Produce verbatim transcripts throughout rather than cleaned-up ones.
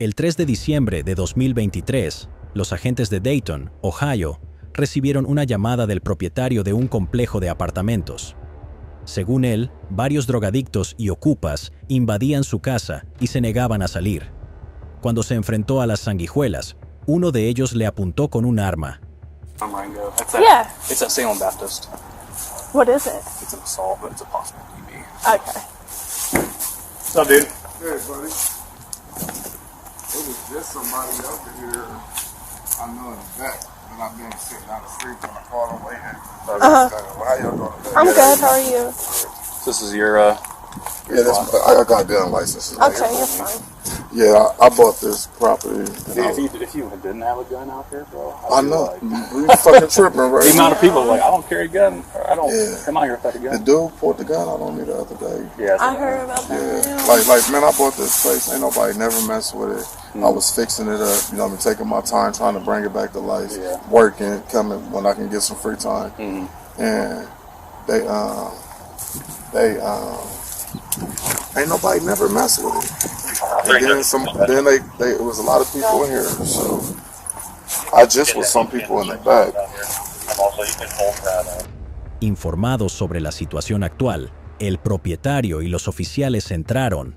El tres de diciembre de dos mil veintitrés, los agentes de Dayton, Ohio, recibieron una llamada del propietario de un complejo de apartamentos. Según él, varios drogadictos y ocupas invadían su casa y se negaban a salir. Cuando se enfrentó a las sanguijuelas, uno de ellos le apuntó con un arma. Yeah, I, I bought this property. See, if, you, if you didn't have a gun out here, bro, I know. Like, we fucking tripping, right? The amount of people are like, I don't carry a gun. Or I don't yeah. come out here without a gun. The dude pulled the gun out on me the other day. Yeah, I heard about that. Yeah. Like, like, man, I bought this place. Ain't nobody never messed with it. Mm. I was fixing it up. You know, I've been taking my time trying to bring it back to life. Yeah. Working, coming when I can get some free time. Mm. And they, um, they, um, ain't nobody never messed with it. And then some, then they, they, it was a lot of people in here, so I just was some people in the back. Informados sobre la situación actual, el propietario y los oficiales entraron.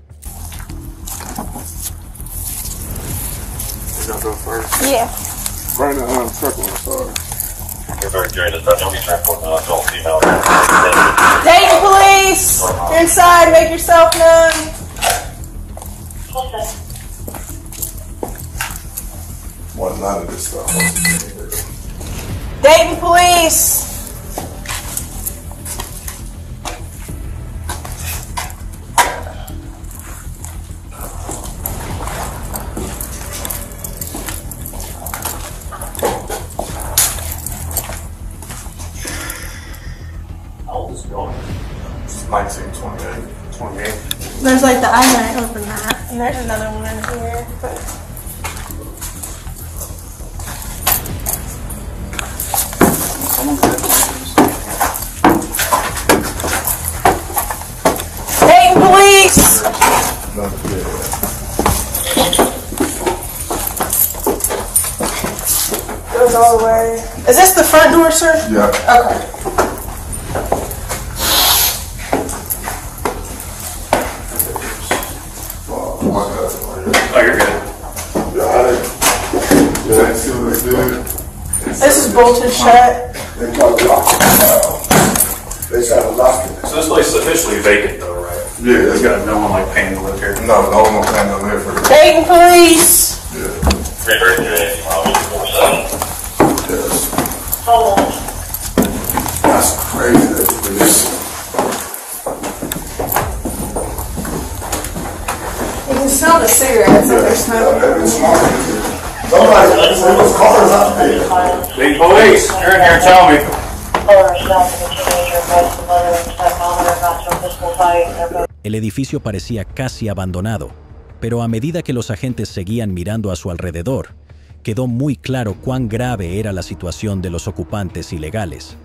Dayton police! Inside, make yourself known. Well, none of this stuff. Dayton police! How old is the building? It's nineteen twenty-eight. twenty-eight. There's like the island over there. And there's another one in here, but... Dayton police! Goes all the way. Is this the front door, sir? Yeah. Okay. This is bolted shut. They tried to lock it. They tried to lock it. So this place is officially vacant, though, right? Yeah. There's got no one like paying to live here. No, no one paying to live here. Dayton police. Yeah. Right, right, right. Yes. Hold on. That's crazy. That's crazy. You can smell the cigarettes. Yeah. There's no. Somebody, those cars out there. The police, you're in here, tell me. El edificio parecía casi abandonado, pero a medida que los agentes seguían mirando a su alrededor, quedó muy claro cuán grave era la situación de los ocupantes ilegales.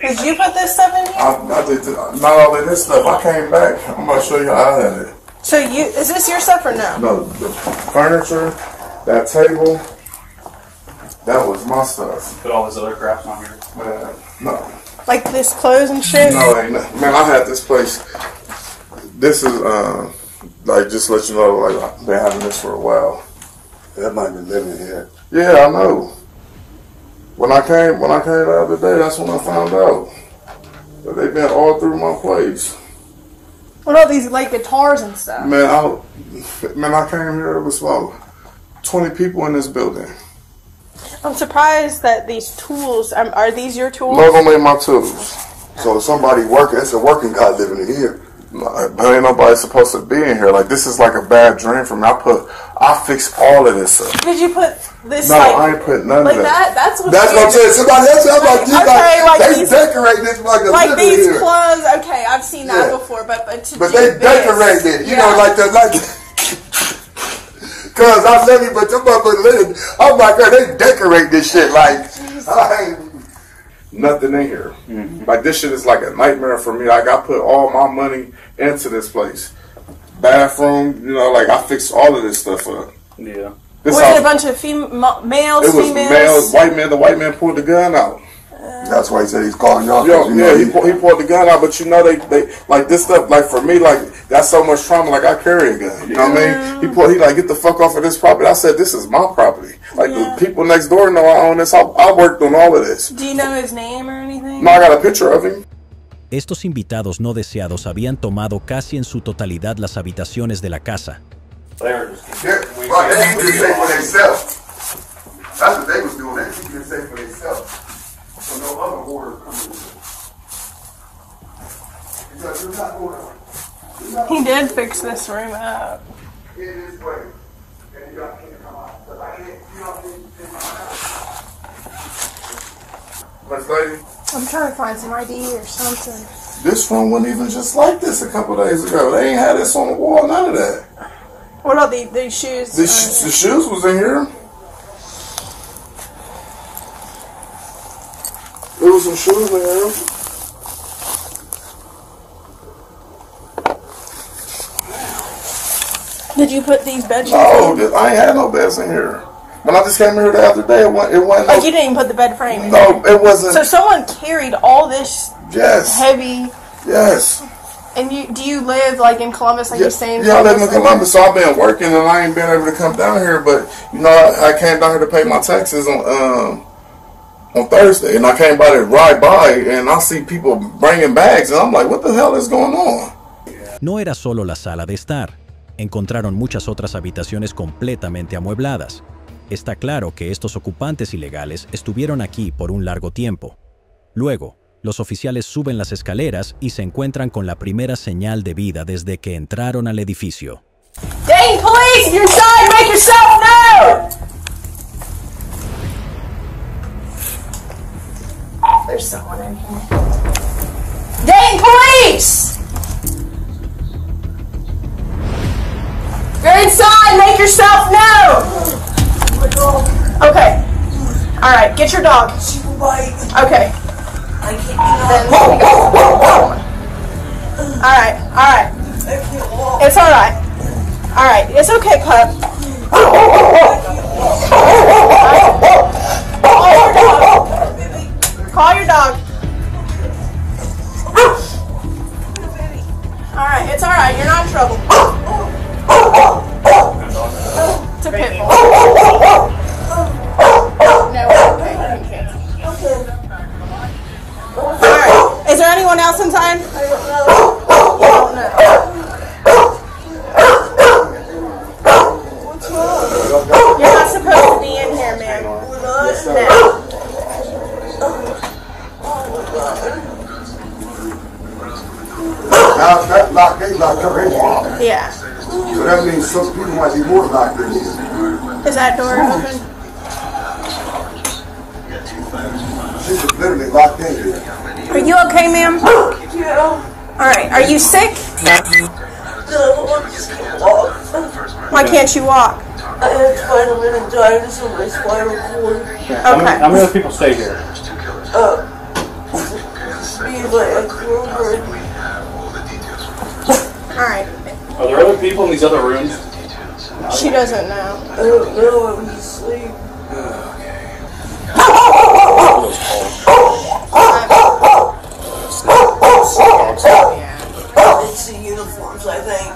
Did you put this stuff in here? I, I did. Not all of this stuff. I came back. I'm gonna show you how I had it. So you, is this your stuff or no? No, the furniture. That table, that was my stuff. Put all this other crap on here? Man, no. Like this clothes and shit? No, ain't nothing. Man, I had this place. This is, um, like, just to let you know, like, I've been having this for a while. That might be living here. Yeah, I know. When I came, when I came the other day, that's when I found out that they've been all through my place. What about these, like, guitars and stuff? Man, I, man, I came here, it was slow. twenty people in this building. I'm surprised that these tools, um, are these your tools? No, those ain't my tools. So if somebody working, it's a working guy living in here. Like, but ain't nobody supposed to be in here. Like, this is like a bad dream for me. I put, I fixed all of this up. Did you put this? No, like, I ain't put none like of that. Like that? That's what That's what I'm saying. Somebody else, I'm like, like, okay, like, they these, decorate this like a Like these here. clothes, okay, I've seen that yeah. before, but, but to But do they this, decorate it, you yeah. know, like the, like... Cause I live it, but them motherfuckers live. Oh my God, they decorate this shit like I ain't nothing in here. Mm-hmm. Like this shit is like a nightmare for me. Like I put all my money into this place. bathroom. You know, like I fixed all of this stuff up. Yeah. This was house, it a bunch of fem males? It was females? males, white men. The white man pulled the gun out. Uh, That's why he said he's calling y'all. Yo, yeah, know he, he, pulled, he pulled the gun out, but you know they, they like this stuff. Like for me, like that's so much trauma. Like I carry a gun. You yeah. know what I mean? He pulled. He like get the fuck off of this property. I said this is my property. Like yeah. the people next door know I own this. I, I worked on all of this. Do you know his name or anything? No, I got a picture of him. Estos invitados no deseados habían tomado casi en su totalidad las habitaciones de la casa. So no other order coming in. He did fix this room up. It is way. And you don't can't come out. Because I can't, you don't need to in my house. Let's lady. I'm trying to find some I D or something. This one wasn't even just like this a couple days ago. They ain't had this on the wall, none of that. What about the, the shoes? The, sh the shoes was in here. There was some shoes in there. Did you put these bed sheets no, in? No, I ain't had no beds in here. When I just came here the other day, it wasn't... It wasn't like no, you didn't even put the bed frame in No, there. It wasn't... So someone carried all this yes. heavy... Yes. And you do you live, like, in Columbus? Like yeah, you're saying? Yeah, I live in Columbus, so I've been working, and I ain't been able to come down here, but, you know, I, I came down here to pay my taxes on... Um, on Thursday, and I came by to ride by, and I see people bringing bags, and I'm like, what the hell is going on? No era solo la sala de estar. Encontraron muchas otras habitaciones completamente amuebladas. Está claro que estos ocupantes ilegales estuvieron aquí por un largo tiempo. Luego, los oficiales suben las escaleras y se encuentran con la primera señal de vida desde que entraron al edificio. Dayton police, if you're inside, make yourself known! There's someone in here. Dayton police! You're inside, make yourself known! Oh my dog. Okay. Alright, get your dog. She will bite. Okay. I can't do Alright, alright. It's alright. Alright, it's okay, pup. All right. Call your dog. Alright, it's alright, you're not in trouble. It's a pit bull. No, okay. Alright, is there anyone else inside? I don't know. You don't know. What's wrong? You're not supposed to be in here, man. No. Now that lock, they locked her in here. Yeah. So that means some people might be more locked in here. Is that door open? She's literally locked in here. Are you okay, ma'am? Yeah. All right. Are you sick? No. I just can't walk. Why can't you walk? I had spinal meningitis on my spinal cord. Okay. How many other people stay here? Uh, me and my uncle. Alright. Are there other people in these other rooms? She doesn't know. I don't know. I'm asleep. It's the uniforms, I think.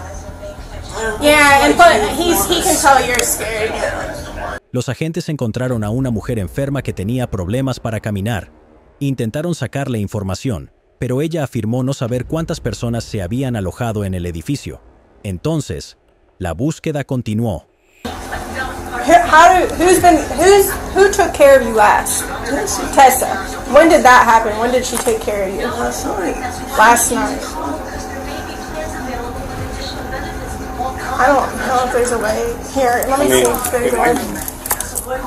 Yeah, and but he's, he can tell you're scared. Los agentes encontraron a una mujer enferma que tenía problemas para caminar. Intentaron sacarle información, pero ella afirmó no saber cuántas personas se habían alojado en el edificio. Entonces, la búsqueda continuó. How do, who's been, who's, who took care of you last? Tessa. When did that happen? When did she take care of you? Last night. Last night. I don't know if there's a way. Here, let me see if there's a way.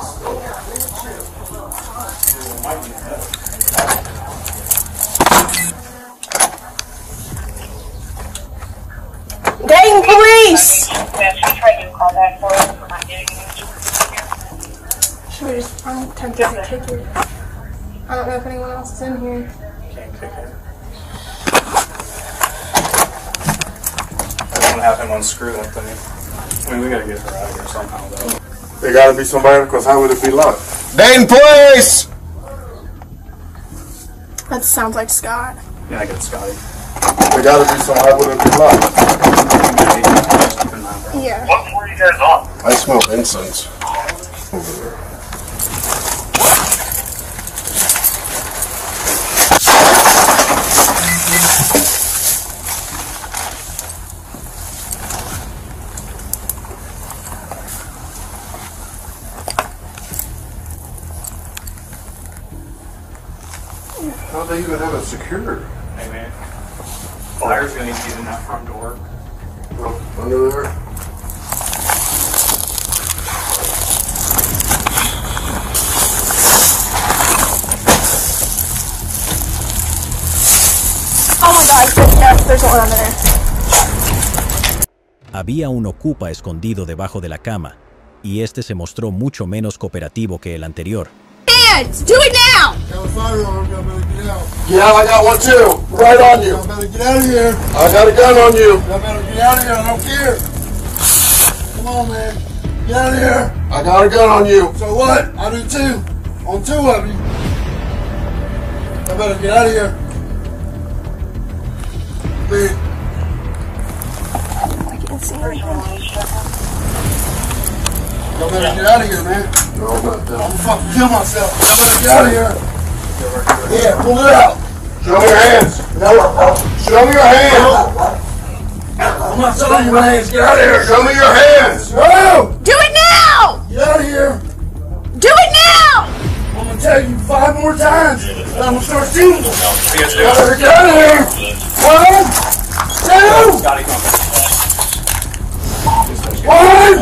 Dayton police! Should we just I'm tempted to take her? I don't know if anyone else is in here. someone have him unscrew that thing. I mean, we gotta get her out of here somehow, though. There gotta be somebody, because how would it be locked? Dayton, please! That sounds like Scott. Yeah, I got Scotty. There gotta be somebody, how would it be locked? Yeah. What floor are you guys on? I smell incense over there. How do they even have it secured? Hey man, fire's gonna need to get in that front door. Well, under there. Oh my God! Yes, there's one under there. Había un ocupa escondido debajo de la cama, y este se mostró mucho menos cooperativo que el anterior. Do it now! Got a fire on him, y'all better get out. Yeah, I got one too. Right on you. Y'all better get out of here. I got a gun on you. Y'all better get out of here. I don't care. Come on, man. Get out of here. I got a gun on you. So what? I do too. On two of you. Y'all better get out of here. Please. I can't see anything. Y'all better get out of here, man. No, I'm gonna fucking kill myself. I'm gonna get out of here. Yeah, pull it out. Show me your hands. No, show me your hands. I'm not showing you my hands. Get out of here. Show me your hands. No. Do it now. Get out of here. Do it now. I'm gonna tell you five more times. And I'm gonna start shooting. Get out of here. One, two, one.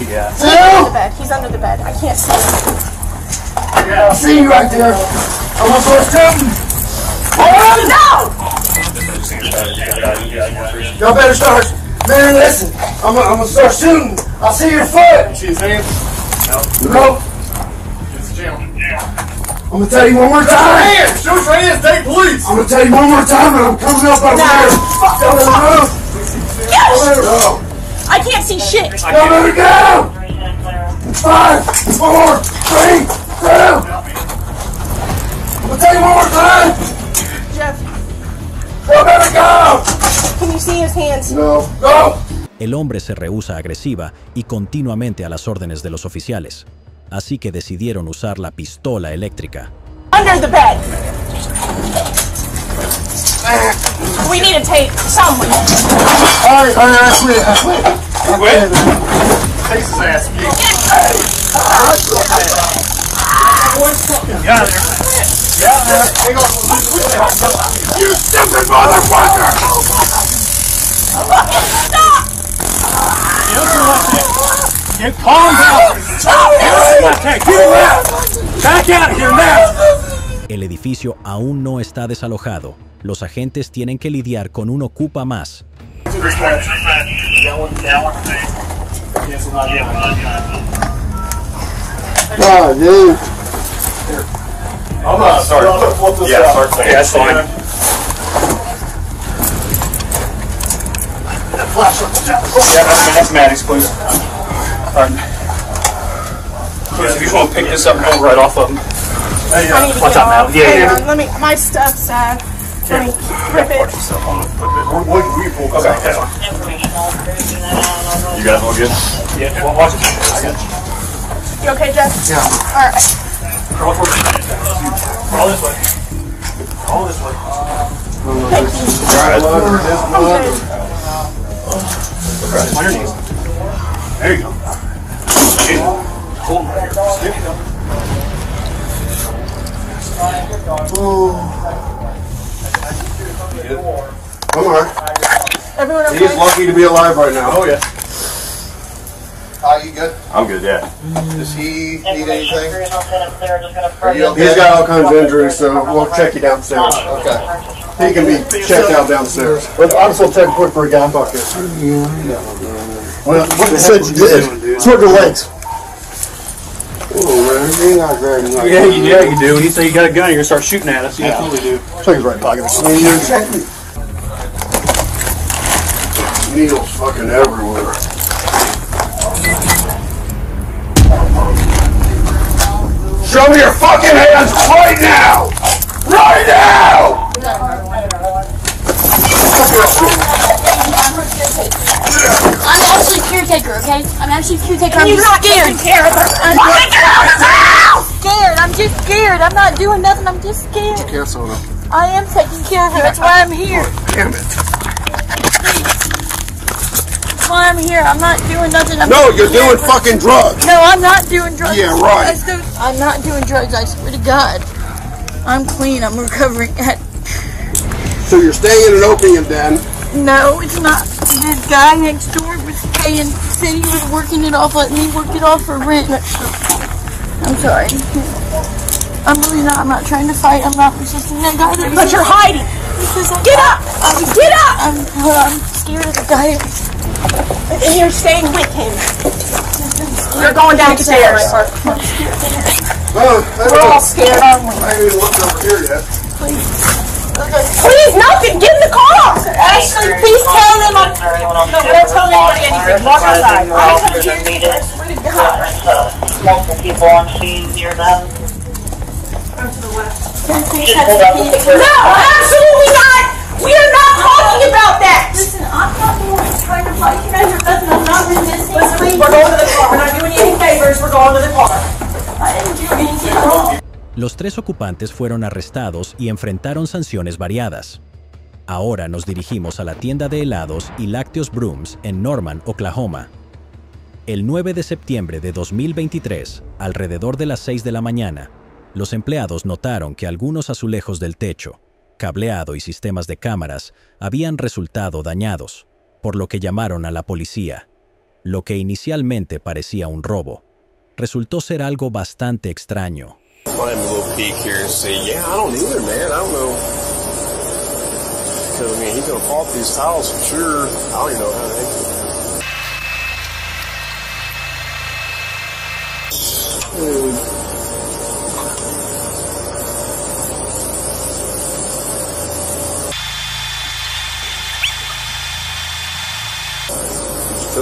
Yeah. He's under the bed. He's under the bed. I can't see him. Yeah, I see you right there. I'm gonna push him. Oh no! Y'all better start. Man, listen. I'm gonna, I'm gonna start shooting. I see your foot. You see his hands? No. Nope. It's jam. Yeah. I'm gonna tell you one more time. Hands. Shoot your hands. Take police. I'm gonna tell you one more time, and I'm coming up over there. Fuck the roof. Yes. I can't see shit. Go, baby, go! Five, four, three, two. I'm gonna tell you one more time. Jeff. Go, baby, go! Can you see his hands? No. Go! El hombre se rehúsa agresiva y continuamente a las órdenes de los oficiales, así que decidieron usar la pistola eléctrica. Under the bed. We need to take someone. Alright, alright, I quit, I quit. I quit. Take his ass, kid. Get out of there. Get out of there. You stupid motherfucker! Fucking stop! Get calm down. Back out of here now. El edificio aún no está desalojado. Los agentes tienen que lidiar con un ocupa más. My stuff's sad. Let me rip it. What did we pull? Okay, that's fine. You guys all good? Yeah. Well, watch it. I got you. You okay, Jeff? Yeah. All right. Crawl towards you. Crawl this way. Crawl this way. All right. On your knees. There you go. Hold right here. Stick it up. Oh. I'm alright. Everyone okay? He's lucky to be alive right now. Oh yeah. Are you good? I'm good, yeah. Does he need anything? He's got all kinds of injuries, so we'll check you downstairs. Okay. He can be checked out downstairs. But I'm still taking a quick for a guy bucket. Well, what the said you did? It's your legs. Ooh, not very nice. Yeah, you, yeah, you do. You say you got a gun, you're gonna start shooting at us. You yeah. Absolutely do. It's like his right pocket. needles fucking everywhere. Show me your fucking hands right now! Right now! I'm actually caretaker, okay? I'm actually caretaker. I'm just scared. I'm scared. I'm just scared. I'm not doing nothing. I'm just scared. Take care of Sona. I am taking care of her. That's why I'm here. Damn it. Why I'm here. I'm not doing nothing. I'm no, you're doing for... fucking drugs. No, I'm not doing drugs. Yeah, right. Still... I'm not doing drugs. I swear to God. I'm clean. I'm recovering. So you're staying in an opium den? No, it's not. This guy next door was paying, said he was working it off, letting me work it off for rent. I'm sorry. I'm really not. I'm not trying to fight. I'm not resisting that guy. That but you're like, hiding. Like, get up! I'm, Get up! I'm, I'm scared of the guy. And you're staying with him. You're going downstairs. We're all scared, aren't we? I haven't even looked over here yet. Please. Please, nothing. Get in the car. Ashley, please tell them I'm... No, we're not telling anybody anything. Walk outside. I'm coming here. I swear to God. Multiple people on scene near them. Turn to the left. No, absolutely not. We are not talking about that. Listen, I'm not the one trying to fight you guys or nothing. I'm not resisting. Listen, we're going to the car. We're not doing any favors. We're going to the car. I didn't do anything wrong. Los tres ocupantes fueron arrestados y enfrentaron sanciones variadas. Ahora nos dirigimos a la tienda de helados y lácteos Brooms en Norman, Oklahoma. El nueve de septiembre de dos mil veintitrés, alrededor de las seis de la mañana, los empleados notaron que algunos azulejos del techo, cableado y sistemas de cámaras habían resultado dañados, por lo que llamaron a la policía. Lo que inicialmente parecía un robo resultó ser algo bastante extraño. Could you tell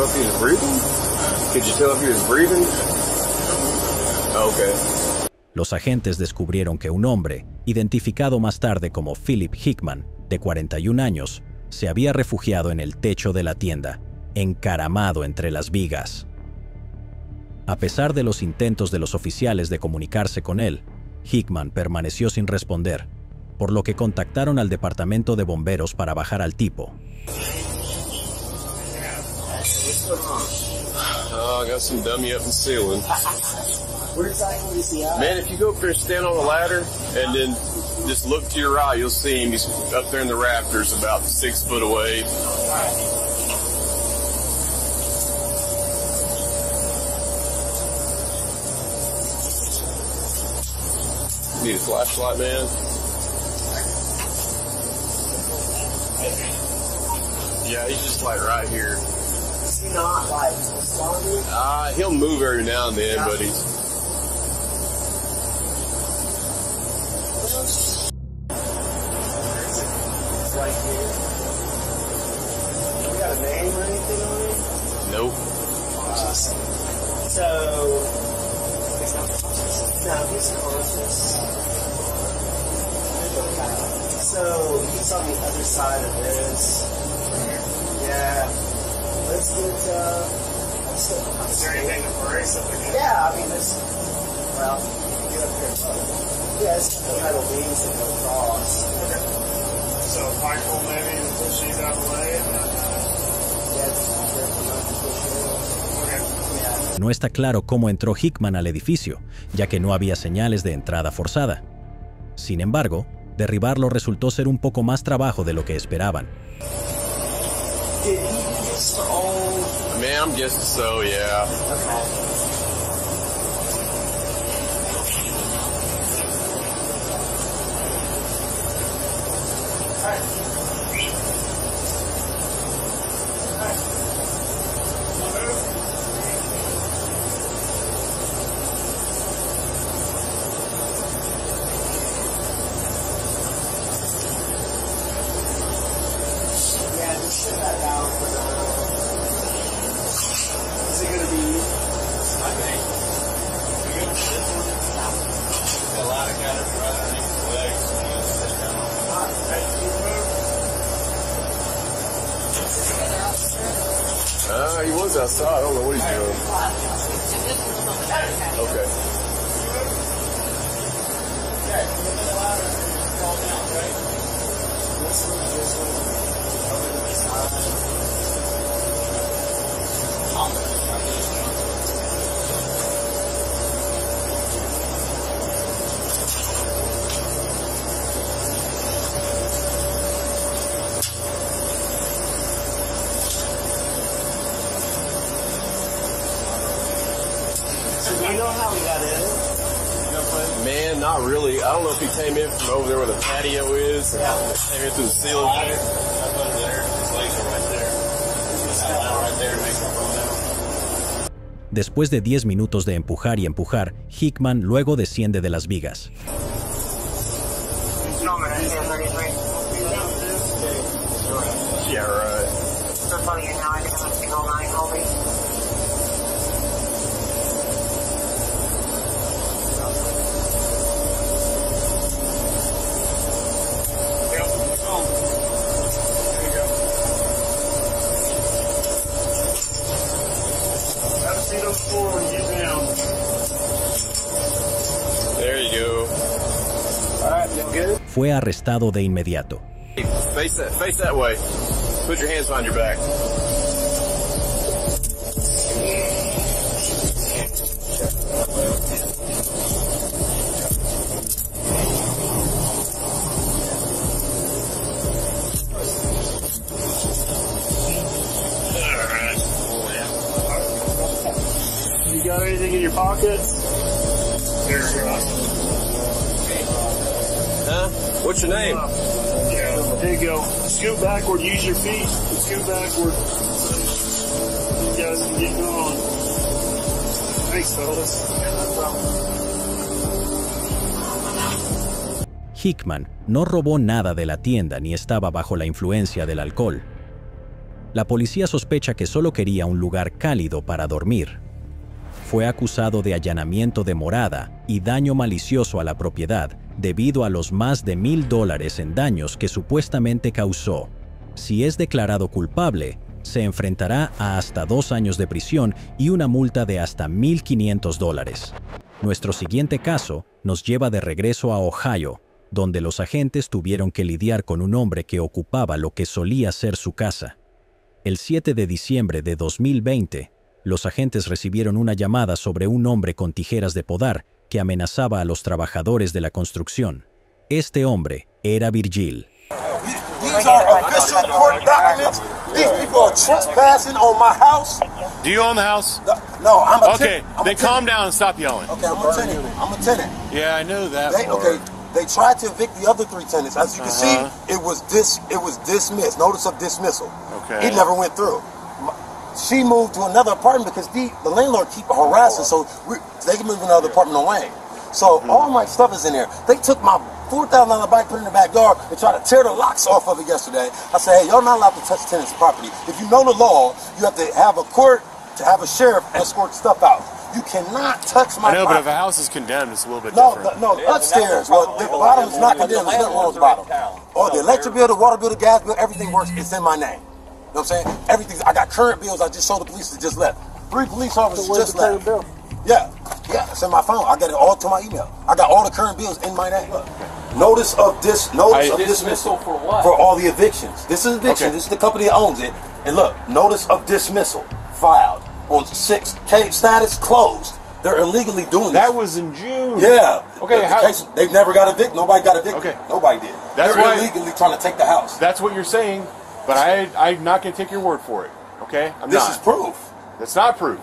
if he was breathing? Could you tell if he was breathing? Okay. Los agentes descubrieron que un hombre, identificado más tarde como Philip Hickman, de cuarenta y un años, se había refugiado en el techo de la tienda, encaramado entre las vigas. A pesar de los intentos de los oficiales de comunicarse con él, Hickman permaneció sin responder, por lo que contactaron al departamento de bomberos para bajar al tipo. Oh, I got some dummy up in ceiling. Man, if you go up there and stand on the ladder and then just look to your right, you'll see him. He's up there in the rafters about six foot away. You need a flashlight, man? Yeah, he's just like right here. Not like responding? Uh, he'll move every now and then, yeah. But he's... It's right here. You got a name or anything on it? Nope. Uh, so... He's not conscious. No, he's conscious. So, he's on the other side of this. Yeah. Let's get, uh, let's get, is there anything to worry something? Yeah, I mean, it's, well, you can get up here and look. Yeah, it's the metal beams that go across. Okay. So, Michael maybe push these out of the way? And, uh, yeah, just be careful not to push it. Okay. No está claro cómo entró Hickman al edificio, ya que no había señales de entrada forzada. Sin embargo, derribarlo resultó ser un poco más trabajo de lo que esperaban. Oh, man, I'm guessing so, yeah. Okay. Yeah, just shut that down for now. No, he was outside. I don't know what he's doing. Okay. Man, not really. I don't know if he came in from over there where the patio is. Or yeah. Came in through the ceiling. I put it there. His legs are right there. Just right there to make him roll down. Después de diez minutos de empujar y empujar, Hickman luego desciende de las vigas. No, man, yeah, thirty-three. Yeah, right. So funny, now I think I'm going to go nine, Colby. Fue arrestado de inmediato. Face that, face that way. Put your hands behind your back. You got anything in your pocket? Here's your huh? What's your name? Yeah, there you go. Scoot backward. Use your feet. Scoot backward. You guys can get going. Thanks, fellas. Yeah, no problem. Hickman no robó nada de la tienda ni estaba bajo la influencia del alcohol. La policía sospecha que solo quería un lugar cálido para dormir. Fue acusado de allanamiento de morada y daño malicioso a la propiedad debido a los más de mil dólares en daños que supuestamente causó. Si es declarado culpable, se enfrentará a hasta dos años de prisión y una multa de hasta mil quinientos dólares. Nuestro siguiente caso nos lleva de regreso a Ohio, donde los agentes tuvieron que lidiar con un hombre que ocupaba lo que solía ser su casa. El siete de diciembre de dos mil veinte, los agentes recibieron una llamada sobre un hombre con tijeras de podar que amenazaba a los trabajadores de la construcción. Este hombre era Virgil. These are official court documents. These people are trespassing on my house. Do you own the house? No, no I'm a okay, tenant. Okay, then calm down and stop yelling. Okay, I'm a tenant. I'm a tenant. Yeah, I knew that. They, okay, they tried to evict the other three tenants. As you can uh-huh. see, it was dis, it was dismissed. Notice of dismissal. Okay. It never went through. She moved to another apartment because the, the landlord keep harassing, so we, they can move to another apartment on Wayne. So mm-hmm. all my stuff is in there. They took my four thousand dollar bike, put it in the back door, and tried to tear the locks off of it yesterday. I said, hey, y'all not allowed to touch tenants' property. If you know the law, you have to have a court to have a sheriff escort stuff out. You cannot touch my I know, property. But if a house is condemned, it's a little bit no, different. No, no, yeah, upstairs. Well, the bottom is not condemned. There's nothing wrong with the bottom. Oh, the electric bill, the water bill, the gas bill, everything works. It's in my name. You know what I'm saying? Everything's, I got current bills I just showed the police that just left. Three police officers so just left. Bill? Yeah, yeah, it's in my phone. I got it all to my email. I got all the current bills in my name. Look. Notice of this, notice I, of dismissal. dismissal for what? For all the evictions. This is eviction, okay. This is the company that owns it. And look, notice of dismissal filed on six K status closed. They're illegally doing that. That was in June. Yeah. Okay. The, the how, case, they've never got evicted. Nobody got evicted. Okay. Nobody did. That's They're why, illegally trying to take the house. That's what you're saying. But I, I'm not going to take your word for it, okay? I'm this not. Is proof. That's not proof.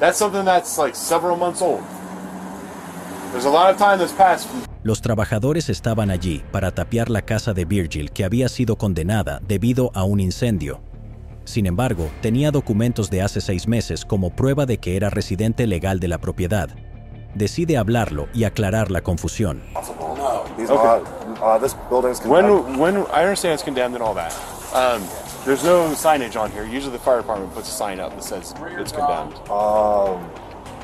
That's something that's like several months old. There's a lot of time that's passed. Los trabajadores estaban allí para tapiar la casa de Virgil, que había sido condenada debido a un incendio. Sin embargo, tenía documentos de hace seis meses como prueba de que era residente legal de la propiedad. Decide hablarlo y aclarar la confusión. These okay. are, uh, this building's condemned. When, when, I understand it's condemned and all that. Um, there's no signage on here. Usually the fire department puts a sign up that says it's condemned. Um,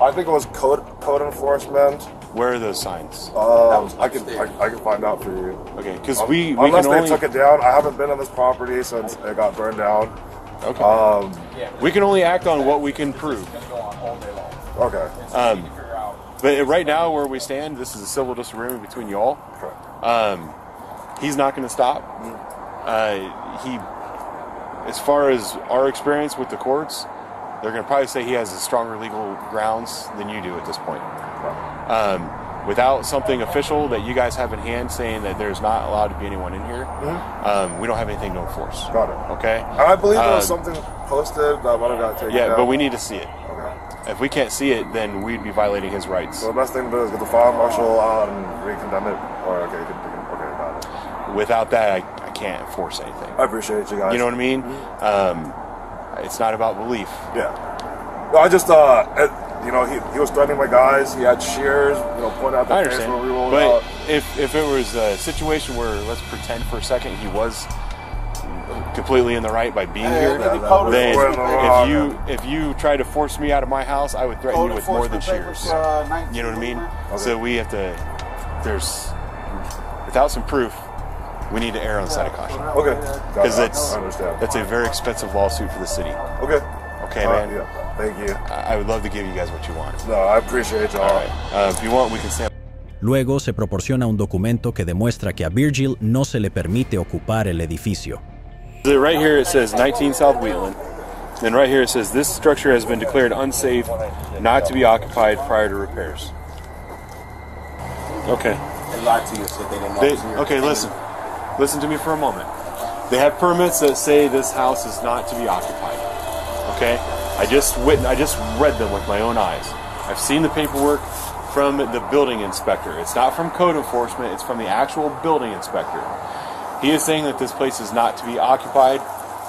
I think it was code code enforcement. Where are those signs? Um, I can I, I can find out for you. Okay, because um, we, we unless can they only... took it down. I haven't been on this property since it got burned down. Okay. Um, we can only act on what we can prove. Okay. Um, but right now, where we stand, this is a civil disagreement between y'all. Correct. Um, he's not going to stop. Uh, he, as far as our experience with the courts, they're going to probably say he has stronger legal grounds than you do at this point. Um, without something official that you guys have in hand saying that there's not allowed to be anyone in here, mm-hmm. um, we don't have anything to enforce. Got it. Okay? I believe there was um, something posted, but I would have got to take yeah, it Yeah, but we need to see it. If we can't see it, then we'd be violating his rights. So the best thing to do is get the fire marshal out and re-condemn it, or okay, okay about it. Without that, I, I can't enforce anything. I appreciate you guys. You know what I mean? Mm-hmm. um, it's not about belief. Yeah. No, I just, uh, you know, he, he was threatening my guys. He had shears, you know, pointing out the case where we rolled out. But if if it was a situation where, let's pretend for a second, he was completely in the right by being hey, here. Yeah, yeah, then if you if you try to force me out of my house, I would threaten you with more than shears. Uh, you know what I mean? Okay. So we have to. There's without some proof, we need to err on the side of caution. Okay. Because it's that's a very expensive lawsuit for the city. Okay. Okay, uh, man. Yeah. Thank you. I would love to give you guys what you want. No, I appreciate y'all. All right. Uh, if you want, we can sample. Luego se proporciona un documento que demuestra que a Virgil no se le permite ocupar el edificio. Right here it says nineteen South Wheatland, and right here it says this structure has been declared unsafe, not to be occupied prior to repairs. Okay. They lied to you, so they didn't they, know. Okay, listen. Listen to me for a moment. They have permits that say this house is not to be occupied. Okay? I just wit I just read them with my own eyes. I've seen the paperwork from the building inspector. It's not from code enforcement, it's from the actual building inspector. He is saying that this place is not to be occupied.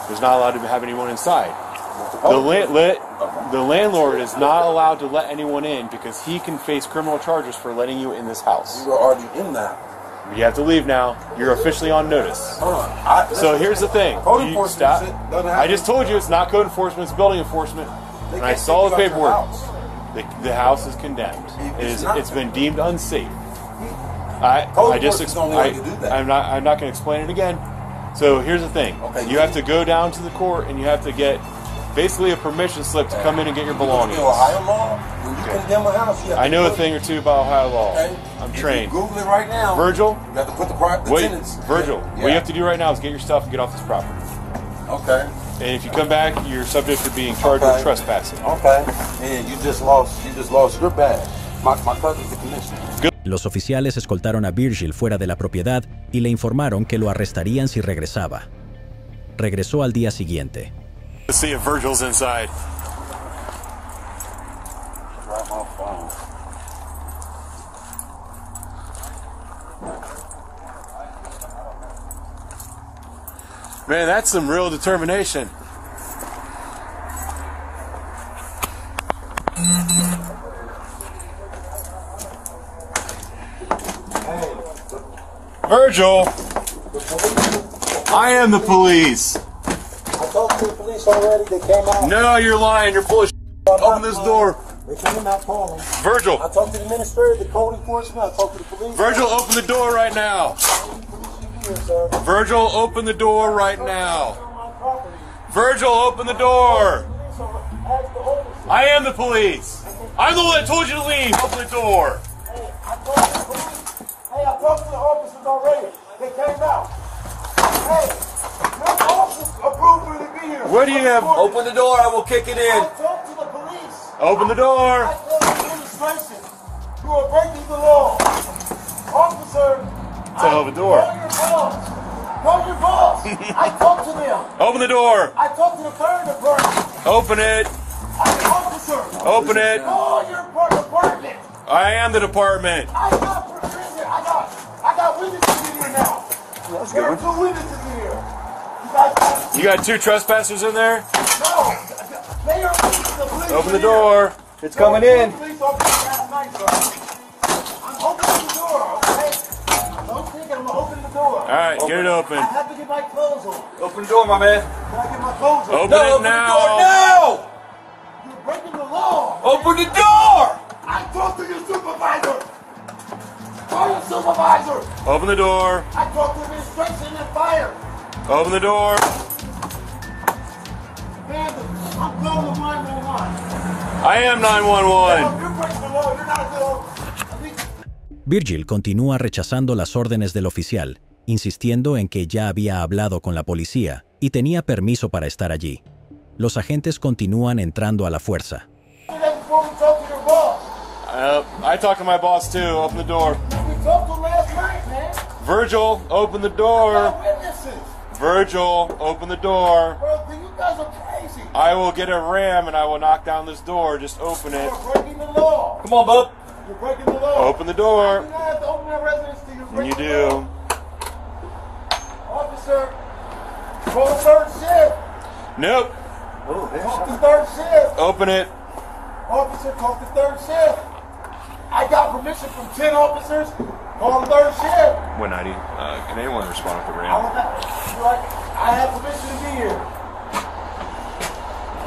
There's not allowed to have anyone inside. The, la let, the landlord is not allowed to let anyone in because he can face criminal charges for letting you in this house. You were already in that. You have to leave now. You're officially on notice. Hold on. I, so here's the thing. Code enforcement. I just told you it's not code enforcement. It's building enforcement. And I saw the paperwork. House. The, the house is condemned. It is, it's been deemed unsafe. I, I just I, I'm not I'm not going to explain it again. So here's the thing: okay, you, you have to go down to the court and you have to get basically a permission slip to come in and get your belongings. You know Ohio law? When you okay. condemn a house, you have I know to a thing or two about Ohio law. Okay. I'm trained. Google it right now, Virgil. You have to put the, the wait, tenants. Virgil. Yeah. What you have to do right now is get your stuff and get off this property. Okay. And if you come back, you're subject to being charged okay. with trespassing. Okay. And you just lost you just lost your badge. My my cousin's the commissioner. Good. Los oficiales escoltaron a Virgil fuera de la propiedad y le informaron que lo arrestarían si regresaba. Regresó al día siguiente. Let's see if Virgil's inside. Man, that's some real determination. Virgil, I am the police. I talked to the police already. They came out. No, you're lying. You're full of shit. Open this door. They came out calling. Virgil. I talked to the minister, the code enforcement. I talked to the police. Virgil, open the door right now. Virgil, open the door right now. Virgil, open the door. I am the police. I'm the one that told you to leave. Open the door. Hey, I talked to the officers already. They came out. Hey, your officers approved me to be here. What do you have? Open the door. I will kick it in. I talked to the police. Open the door. I told the administration you are breaking the law. Officer, I know your boss. Know your boss. I talked to them. Open the door. I talked to the third department. Open it. I'm the officer. Open it. Call your department. I am the department. I got I got, I got witnesses in here now. That's there good. Are two witnesses in here. You got, you got two trespassers in there? No. They are the police. Open the door. Here. It's no, coming in. Police officer last night, bro. I'm opening the door, okay? I don't think I'm opening the door. All right, open. Get it open. I have to get my clothes on. Open the door, my man. Can I get my clothes on? Open no, it open now. The door now. You're breaking the law. Open the door. I talked to your supervisor. Supervisor. Open the door. I talked to the administration and fire. Open the door. problem with nine one one. I am nine one one. Virgil continúa rechazando las órdenes del oficial, insistiendo en que ya había hablado con la policía y tenía permiso para estar allí. Los agentes continúan entrando a la fuerza. Uh, I talked to my boss too. Open the door. We talked to last night, man. Virgil, open the door. I got witnesses. Virgil, open the door. Bro, you guys are crazy. I will get a ram and I will knock down this door. Just open it. You're breaking the law. Come on, bub. You're breaking the law. Open the door. You do not have to open that residence to you. Breaking you do. The law. Officer, roll the third shift. Nope. Roll the third shift. Open it. Officer, call the third shift. I got permission from ten officers. Call the third shift. one ninety. Uh, can anyone respond to the ram? I have permission to be here.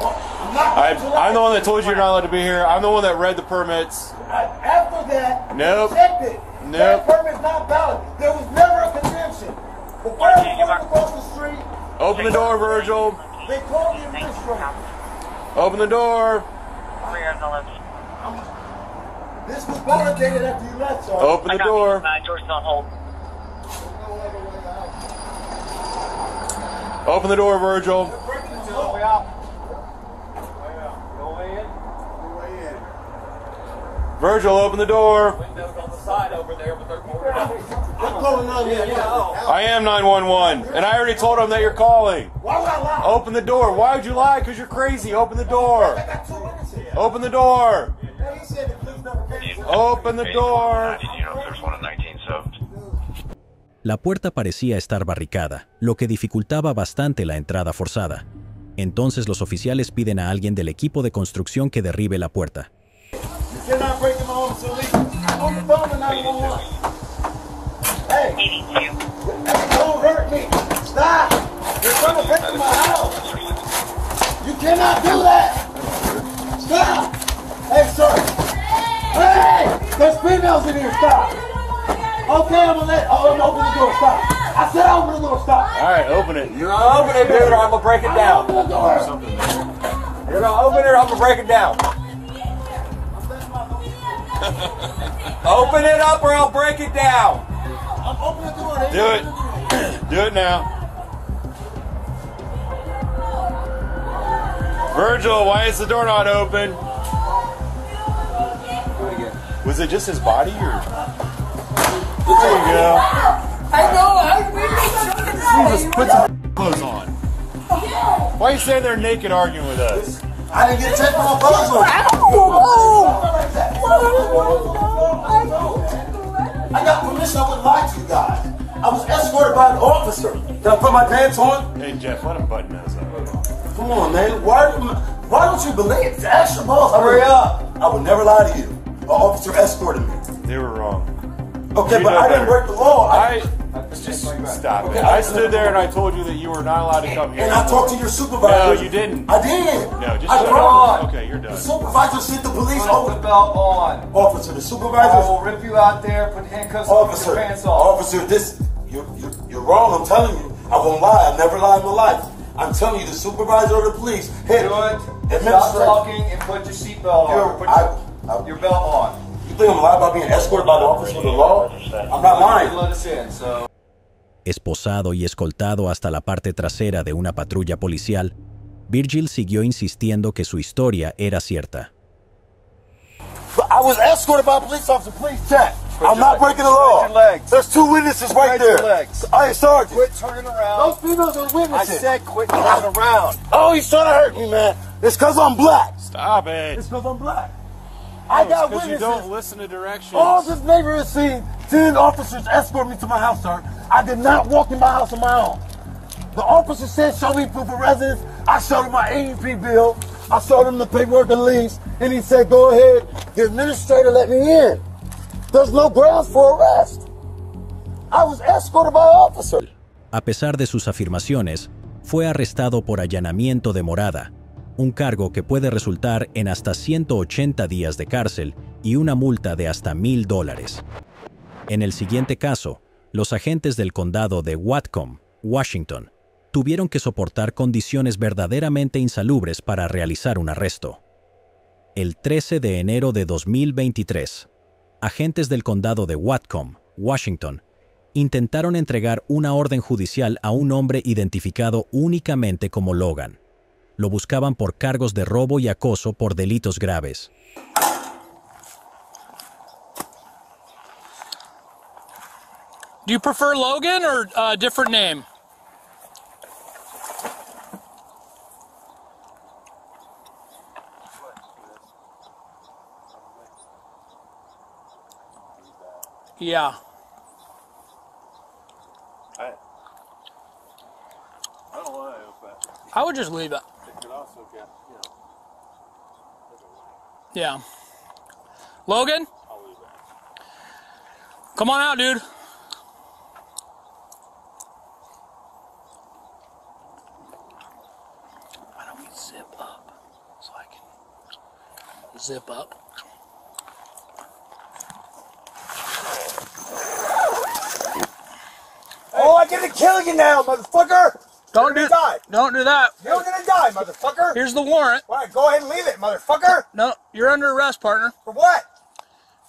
Well, I'm, not I, to I'm the one that told you you're not allowed to be here. I'm the one that read the permits. After that, nope. I checked it. Nope. That permit's not valid. There was never a contention. The fire was across the street. Open the door, Virgil. They called me in this room. Open the door. This was validated after you left, sir. Open the door. Open the door, Virgil. Virgil, open the door. I am nine one one, and I already told him that you're calling. Why would I lie? Open the door. Why would you lie? Because you're crazy. Open the door. Open the door. Open the door. La puerta parecía estar barricada, lo que dificultaba bastante la entrada forzada. Entonces los oficiales piden a alguien del equipo de construcción que derribe la puerta. Stop! Hey, sir! Hey! There's females in here, stop! Okay, I'm gonna let, oh, I'm gonna open the door, stop! I said I'll open the door, stop! Alright, open it. You're gonna open it, dude, or I'm gonna break it down. Open the door. You're gonna open it, or I'm gonna break it down. Open it up, or I'll break it down! I'm opening the door. Do it. Do it now. Virgil, why is the door not open? Was it just his body or? There you go. I know, I really Jesus, put some clothes on. Why are you standing there naked arguing with us? I didn't get to take my clothes on. Ow! I got permission, I wouldn't lie to you guys. I was escorted by an officer. Did I put my pants on? Hey Jeff, let him button us up. Come on, man. Why, why don't you believe it? Ask your boss. Hurry up. I would never lie to you. An officer escorted me. They were wrong. Okay, you but I better. didn't break the law. I, I, I just stop okay, it. I, I stood there and I told you that you were not allowed to come here. And I talked to your supervisor. No, you didn't. I did. No, just I tried. Okay, you're done. The supervisor sent the police put over. Put the belt on. Officer, the supervisor. I will rip you out there, put handcuffs on, put your pants off. Officer, this, you're, you're, you're wrong. I'm telling you. I won't lie. I've never lied in my life. I'm telling you, the supervisor of the police. Hey, do it. Stop talking and put your seatbelt on. Put your, I, I, your belt on. You think I'm lying about being escorted by the officer of the law? I'm not lying. Let us in, so. Esposado y escoltado hasta la parte trasera de una patrulla policial, Virgil siguió insistiendo que su historia era cierta. I was escorted by a police officer. Please check. Put I'm not legs. breaking the law. Legs. There's two witnesses right there. Legs. I Sergeant. Quit turning around. Those females are witnesses. I said quit turning around. Oh, he's trying to hurt me, man. It's because I'm black. Stop it. It's because I'm black. No, I got witnesses. You don't listen to directions. All this neighborhood scene, ten officers escorted me to my house, sir. I did not walk in my house on my own. The officer said, show me proof of residence. I showed him my A D P bill. I showed him the paperwork and lease. And he said, go ahead. The administrator let me in. There's no grounds for arrest. I was escorted by an officer. A pesar de sus afirmaciones, fue arrestado por allanamiento de morada, un cargo que puede resultar en hasta ciento ochenta días de cárcel y una multa de hasta mil dólares. En el siguiente caso, los agentes del condado de Whatcom, Washington, tuvieron que soportar condiciones verdaderamente insalubres para realizar un arresto. El trece de enero de dos mil veintitrés, agentes del condado de Whatcom, Washington, intentaron entregar una orden judicial a un hombre identificado únicamente como Logan. Lo buscaban por cargos de robo y acoso por delitos graves. Do you prefer Logan or a different name? Yeah. I, I don't want to open it. I would just leave it. It could also get, you know. Yeah. Logan? I'll leave it. Come on out, dude. Zip up. Oh, I'm gonna kill you now, motherfucker! Don't do that. Don't do that. You're gonna die, motherfucker. Here's the warrant. All right, go ahead and leave it, motherfucker. No, you're under arrest, partner. For what?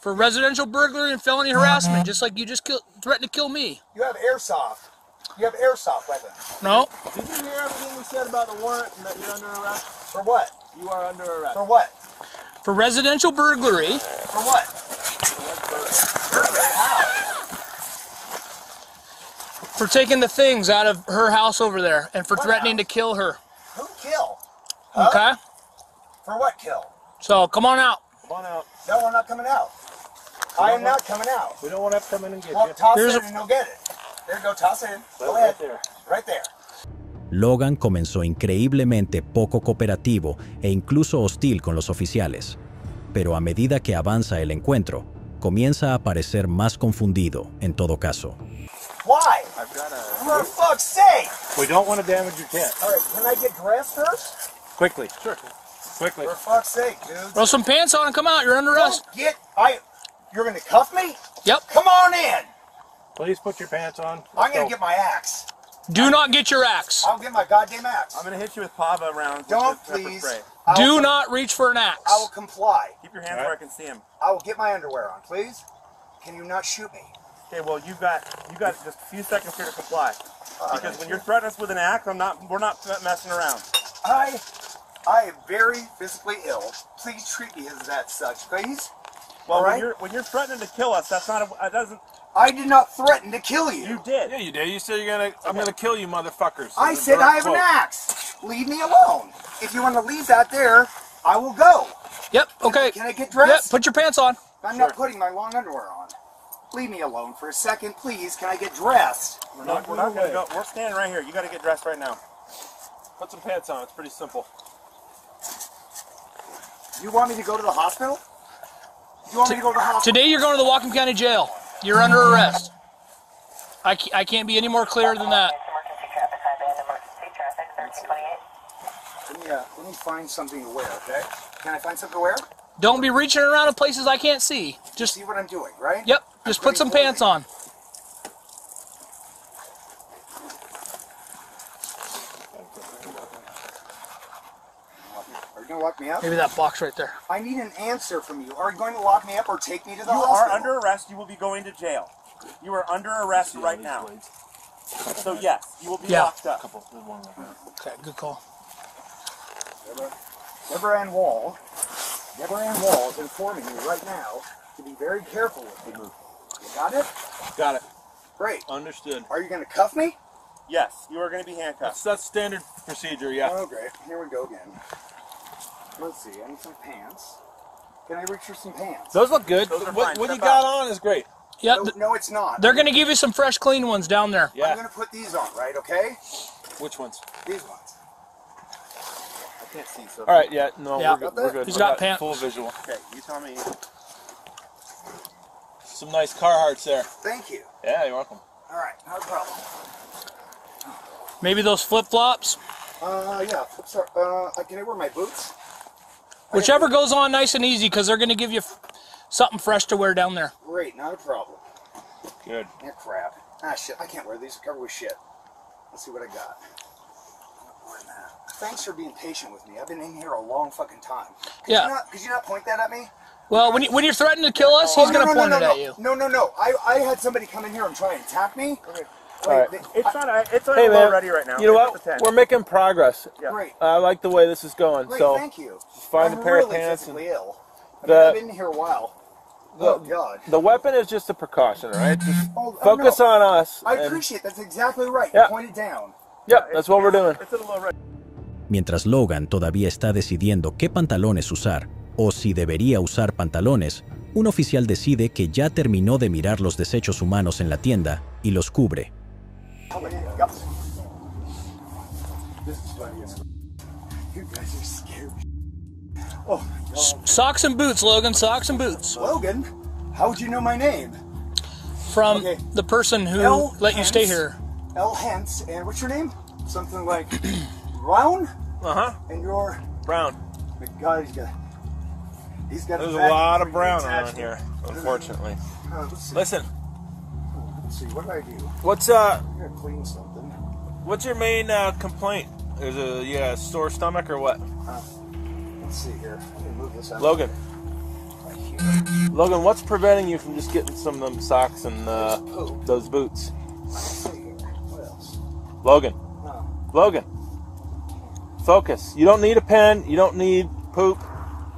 For residential burglary and felony harassment, just like you just killed, threatened to kill me. You have airsoft. You have airsoft weapons. No. Did you hear everything we said about the warrant and that you're under arrest? For what? You are under arrest. For what? For residential burglary. For what? For taking the things out of her house over there and for what threatening house? to kill her. Who kill? Huh? Okay. For what kill? So come on out. Come on out. No, we're not coming out. We I am want, not coming out. We don't want to come in and get well, you. Toss Here's it a... and you'll get it. There you go, toss it in. Go right ahead. There. Right there. Logan comenzó increíblemente poco cooperativo e incluso hostil con los oficiales, pero a medida que avanza el encuentro, comienza a parecer más confundido en todo caso. Why? I've got a... For fuck's sake! We don't want to damage your tent. All right, can I get dressed first? Quickly. Sure. Quickly. For fuck's sake, dude. Throw some pants on and come out. You're under arrest. Get... I... You're gonna cuff me? Yep. Come on in! Please put your pants on. Let's I'm gonna go. get my axe. Do not get your axe. I'll get my goddamn axe. I'm going to hit you with pava rounds. Don't, please. Do not reach for an axe. I will comply. Keep your hands where I can see him. I will get my underwear on, please. Can you not shoot me? Okay, well, you've got you got just a few seconds here to comply. Uh, because when you're threatening us with an axe, I'm not we're not messing around. I I am very physically ill. Please treat me as that such, please. Well, All right? when you're when you're threatening to kill us, that's not a, it doesn't I did not threaten to kill you. You did. Yeah, you did. You said you're gonna. Okay. I'm gonna kill you, motherfuckers. I said I have quote. an axe. Leave me alone. If you want to leave that there, I will go. Yep. Okay. Can I get dressed? Yep. Put your pants on. I'm sure. not putting my long underwear on. Leave me alone for a second, please. Can I get dressed? We're not. We're not gonna go. We're standing right here. You got to get dressed right now. Put some pants on. It's pretty simple. You want me to go to the hospital? You want T me to go to the hospital? Today you're going to the Whatcom County Jail. You're under arrest. I, I can't be any more clear than that. Let me, uh, let me find something to wear, okay? Can I find something to wear? Don't be reaching around in places I can't see. Just see what I'm doing, right? Yep. Just put some pants on. Lock me up? Maybe that box right there. I need an answer from you. Are you going to lock me up or take me to the hospital? You are under arrest. You will be going to jail. You are under arrest right now. So yes, you will be yeah. locked up. Okay, good call. Deborah, Deborah Ann Wall. Deborah Ann Wall is informing you right now to be very careful with you. You got it? Got it. Great. Understood. Are you going to cuff me? Yes, you are going to be handcuffed. That's, that's standard procedure, yeah. Oh, great. Here we go again. Let's see, I need some pants. Can I reach for some pants? Those look good. Those what what you got on is great. Yep. No, no, it's not. They're going to give you some fresh, clean ones down there. Yeah. I'm going to put these on, right, okay? Which ones? These ones. I can't see something. All right, yeah, no, yeah. we're good. We're good. He's got, got pants. Full visual. Okay, you tell me. Some nice Carhartts there. Thank you. Yeah, you're welcome. All right, no problem. Maybe those flip-flops? Uh, yeah, flips are, uh, can I wear my boots? Whichever goes on nice and easy, because they're going to give you f something fresh to wear down there. Great, not a problem. Good. Yeah, crap. Ah, shit, I can't wear these. They're covered with shit. Let's see what I got. thanks for being patient with me. I've been in here a long fucking time. Could yeah. You not, could you not point that at me? Well, when, you, when you're threatening to kill us, he's oh, no, going to no, point no, no, it no. at you. No, no, no. I, I had somebody come in here and try and attack me. Okay. All right. It's not a, it's not hey, man, ready right now. You know what? We're making progress. Yeah. Great. I like the way this is going. Great, so thank you. Find I'm a pair really of pants. And ill. I mean, I've been here a while. The, oh, God. The weapon is just a precaution, right? Just oh, focus oh, no. on us. I appreciate it. That's exactly right. Yeah. Point it down. Yep, that's what we're doing. It's a little right. Mientras Logan todavía está decidiendo qué pantalones usar o si debería usar pantalones, un oficial decide que ya terminó de mirar los desechos humanos en la tienda y los cubre. Socks and boots, Logan. Socks and boots. Logan, how would you know my name? From okay. the person who L let Hence, you stay here. L. Hence, and what's your name? Something like Brown? Uh-huh. And you're... Brown. God, he's got... He's got There's a, a lot of brown around here, unfortunately. Uh, let's Listen. Let's see, what did I do? What's, uh... I'm gonna clean something. What's your main, uh, complaint? Is a, yeah, sore stomach or what? Uh, let's see here. I'm gonna move this out. Logan. Right here. Logan, what's preventing you from just getting some of them socks and, uh, those boots? Let's see here. What else? Logan. Huh. Logan. Focus. You don't need a pen. You don't need poop.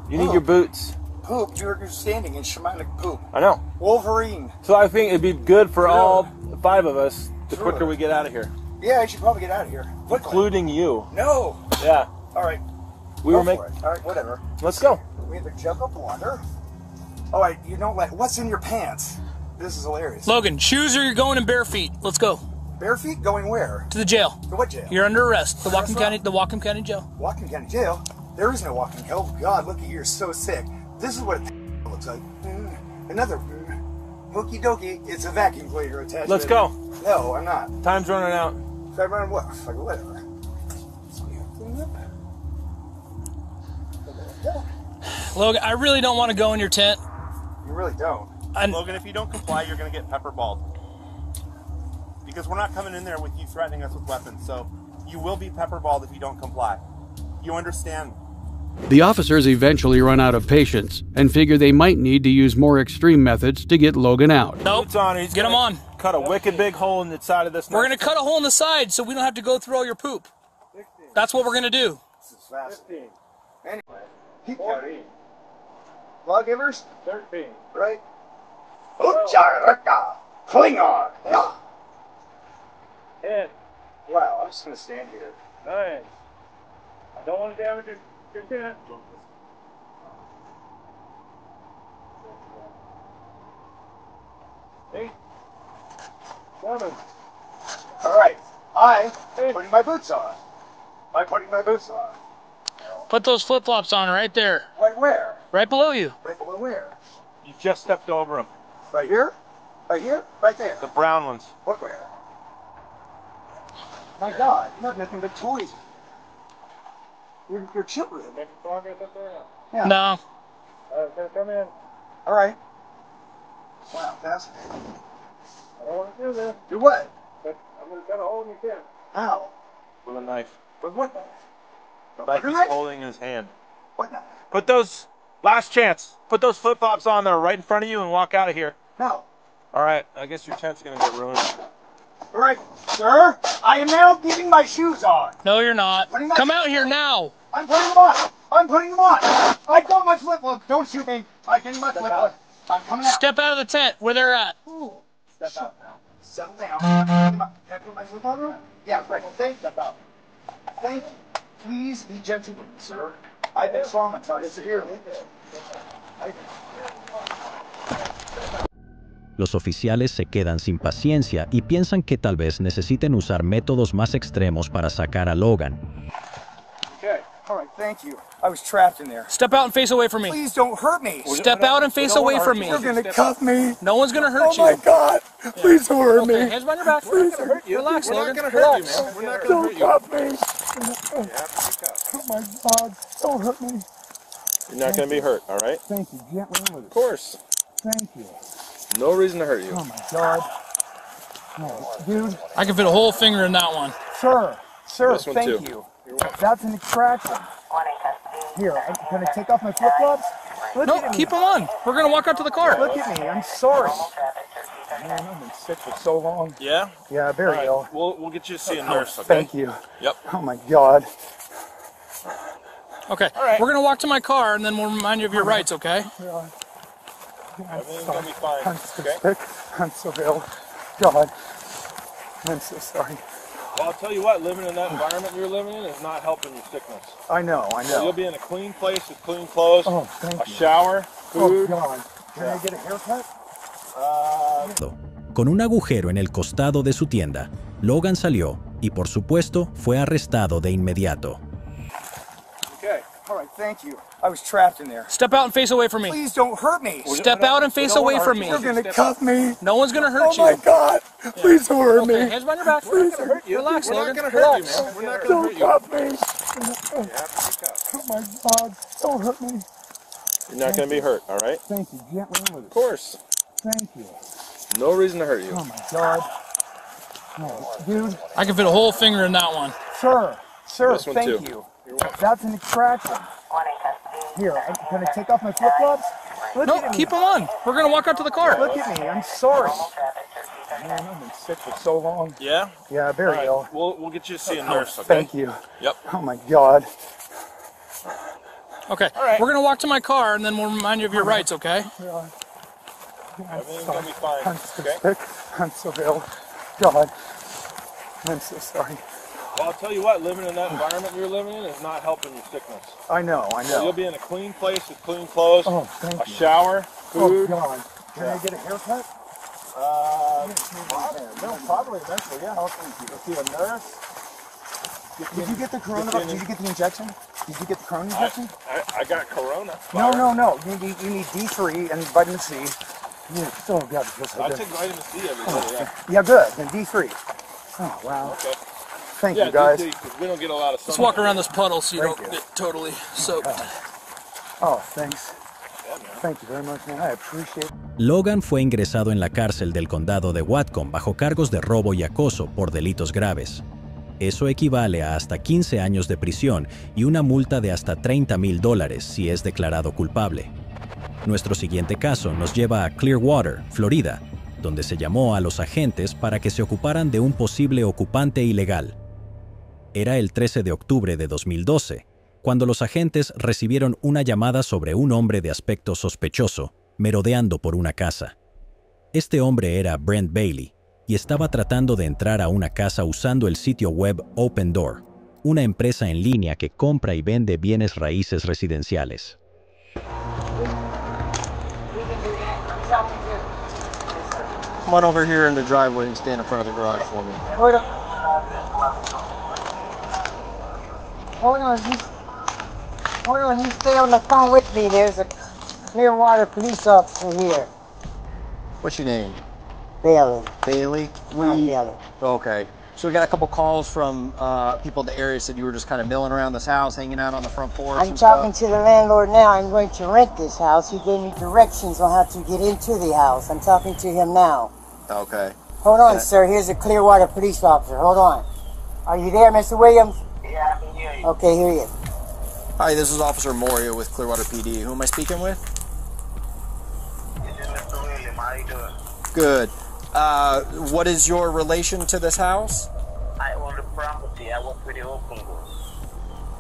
You poop. Need your boots. Poop? You're standing in shamanic poop. I know. Wolverine. So I think it'd be good for sure. all five of us the sure. quicker we get out of here. Yeah, I should probably get out of here. Quickly. Including you. No. Yeah. All right. We go were making. All right, whatever. Let's go. We have a jug of water. All right, you don't like. What's in your pants? This is hilarious. Logan, shoes or you're going in bare feet. Let's go. Bare feet? Going where? To the jail. To what jail? You're under arrest. The Whatcom County, the Whatcom County Jail. Whatcom County Jail? There is no Whatcom. Oh, God, look at you. You're so sick. This is what it looks like. Another hokey dokey. It's a vacuum cleaner attached. Let's go. No, I'm not. Time's running out. Time running what? Fuck, whatever. Logan, I really don't want to go in your tent. You really don't. I'm... Logan, if you don't comply, you're going to get pepperballed. Because we're not coming in there with you threatening us with weapons, so you will be pepperballed if you don't comply. You understand? The officers eventually run out of patience and figure they might need to use more extreme methods to get Logan out. Nope. On. He's get him on. Cut a wicked big hole in the side of this. We're going to cut a hole in the side so we don't have to go through all your poop. fifteen. That's what we're going to do. This is fast. fifteen. Anyway, keep going. Lawgivers? thirteen. Right? Ucharaka! Klingon! Yeah! ten. Wow, I'm just going to stand here. nine. I don't want to damage your, your tent. eight. seven. Alright, I am putting my boots on. I'm putting my boots on. Put those flip-flops on right there. Right where? Right below you. Right below where? You just stepped over them. Right here? Right here? Right there? The brown ones. Look where? My God, you have nothing but toys. You're, you're children. Maybe someone gets up there now. Yeah. No. All right, come in. All right. Wow, fascinating. I don't want to do this. Do what? But I'm going to cut a hole in your tent. How? With a knife. With what knife? Like he's knife? Holding in his hand. What knife? Put those, last chance, put those flip-flops on there right in front of you and walk out of here. No. All right, I guess your tent's going to get ruined. All right, sir, I am now getting my shoes on. No, you're not. Come out here now. I'm putting them on. I'm putting them on. I got my flip-flops. Don't shoot me. I got my flip-flops. I'm coming out. Step out of the tent where they're at. Ooh. Step out now. Settle down. Can I put my flip-flops on? Yeah, right. Thank you. Thank you. Please be gentle, sir. I've been traumatized severely. Los oficiales se quedan sin paciencia y piensan que tal vez necesiten usar métodos más extremos para sacar a Logan. Okay. All right, thank you. I was trapped in there. Step out and face away from me. Please don't hurt me. Step out and face away from me. You're going to cuff me. No one's going to hurt you. Oh, my God. Please don't hurt me. Hands behind your back. We're not going to hurt you. Relax, Logan. We're not going to hurt you, man. We're not going to hurt you. Don't cuff me. Oh, my God. Don't hurt me. You're not going to be hurt, all right? Thank you. Get rid of it. Of course. Thank you. No reason to hurt you. Oh my God. No, dude. I can fit a whole finger in that one. Sir, sir, thank you. That's an extraction. Here, I'm going to take off my flip-flops. No, nope, keep them on. We're going to walk out to the car. Look at me. I'm sorry. Man, I've been sick for so long. Yeah? Yeah, very right. ill. We'll, we'll get you to see a nurse, okay? Thank you. Yep. Oh, my God. Okay, all right. We're going to walk to my car, and then we'll remind you of your right. rights, okay? Yeah. Everything's going to be fine. I'm so okay? sick. I'm so ill. God. I'm so sorry. Well, I'll tell you what, living in that environment you're living in is not helping your sickness. I know, I know. So you'll be in a clean place with clean clothes, oh, thank a you. shower, food. Oh, God. Can yeah. I get a haircut? Uh... Con un agujero en el costado de su tienda, Logan salió y, por supuesto, fue arrestado de inmediato. Okay. All right, thank you. I was trapped in there. Step out and face away from me. Please don't hurt me. Step out and face away from me. You're going to cuff me. No one's going to hurt you. Oh, my God. Please don't hurt me. Okay, hands behind your back. We're not going to hurt you. Relax, Logan. We're not going to hurt you, man. We're not going to hurt you. Don't cuff me. Oh, my God. Don't hurt me. You're not going to be hurt, all right? Thank you. Get rid of it. Of course. Thank you. No reason to hurt you. Oh, my God. No, dude. I can fit a whole finger in that one. Sure. Sure. Thank you. That's an extraction. Here, I'm going to take off my flip-flops. No, keep them on. We're going to walk out to the car. Look at me. I'm sorry. Man, I've been sick for so long. Yeah? Yeah, very right. ill. We'll, we'll get you to see a nurse, okay? Thank you. Yep. Oh, my God. Okay, all right. We're going to walk to my car, and then we'll remind you of your right. rights, okay? Yeah. Everything's going to be fine. I'm so okay? sick. I'm so ill. God. I'm so sorry. Well, I'll tell you what, living in that environment you're living in is not helping your sickness. I know, I know. So you'll be in a clean place with clean clothes, oh, thank a you. shower, food. Oh, God. Can yeah. I get a haircut? Uh, yeah, no, probably eventually, yeah. I'll see a nurse. Get Did in, you get the corona? Get Did you get the injection? Did you get the corona injection? I, I, I got corona. Fire. No, no, no. You need, you need D three and vitamin C. Yeah, oh, God. I like take vitamin C every day, oh, yeah. Yeah, good. And D three. Oh, wow. Okay. Thank yeah, you, guys. D, we don't get a lot of sun. Let's walk around this puddle so you Thank don't you. get totally soaked. Oh, thanks. Thank you very much, man. I appreciate it. Logan fue ingresado en la cárcel del condado de Whatcom bajo cargos de robo y acoso por delitos graves. Eso equivale a hasta quince años de prisión y una multa de hasta treinta mil dólares si es declarado culpable. Nuestro siguiente caso nos lleva a Clearwater, Florida, donde se llamó a los agentes para que se ocuparan de un posible ocupante ilegal. Era el trece de octubre de dos mil doce, cuando los agentes recibieron una llamada sobre un hombre de aspecto sospechoso, merodeando por una casa. Este hombre era Brent Bailey, y estaba tratando de entrar a una casa usando el sitio web Open Door, una empresa en línea que compra y vende bienes raíces residenciales. Come on over here in the driveway and stand in front of the garage for me. Hold on. Hold on, he's, hold on, you stay on the phone with me. There's a Clearwater police officer here. What's your name? Bailey. Bailey? We, Bailey. Okay. So we got a couple calls from uh, people in the area said you were just kind of milling around this house, hanging out on the front porch. I'm talking stuff. to the landlord now. I'm going to rent this house. He gave me directions on how to get into the house. I'm talking to him now. Okay. Hold on, uh, sir. Here's a Clearwater police officer. Hold on. Are you there, Mister Williams? Yeah, I can hear you. Okay, here he is. Hi, this is Officer Moria with Clearwater P D. Who am I speaking with? This is Mister Williams. How are you doing? Good. Uh, what is your relation to this house? I own the property. I work for the Open Door.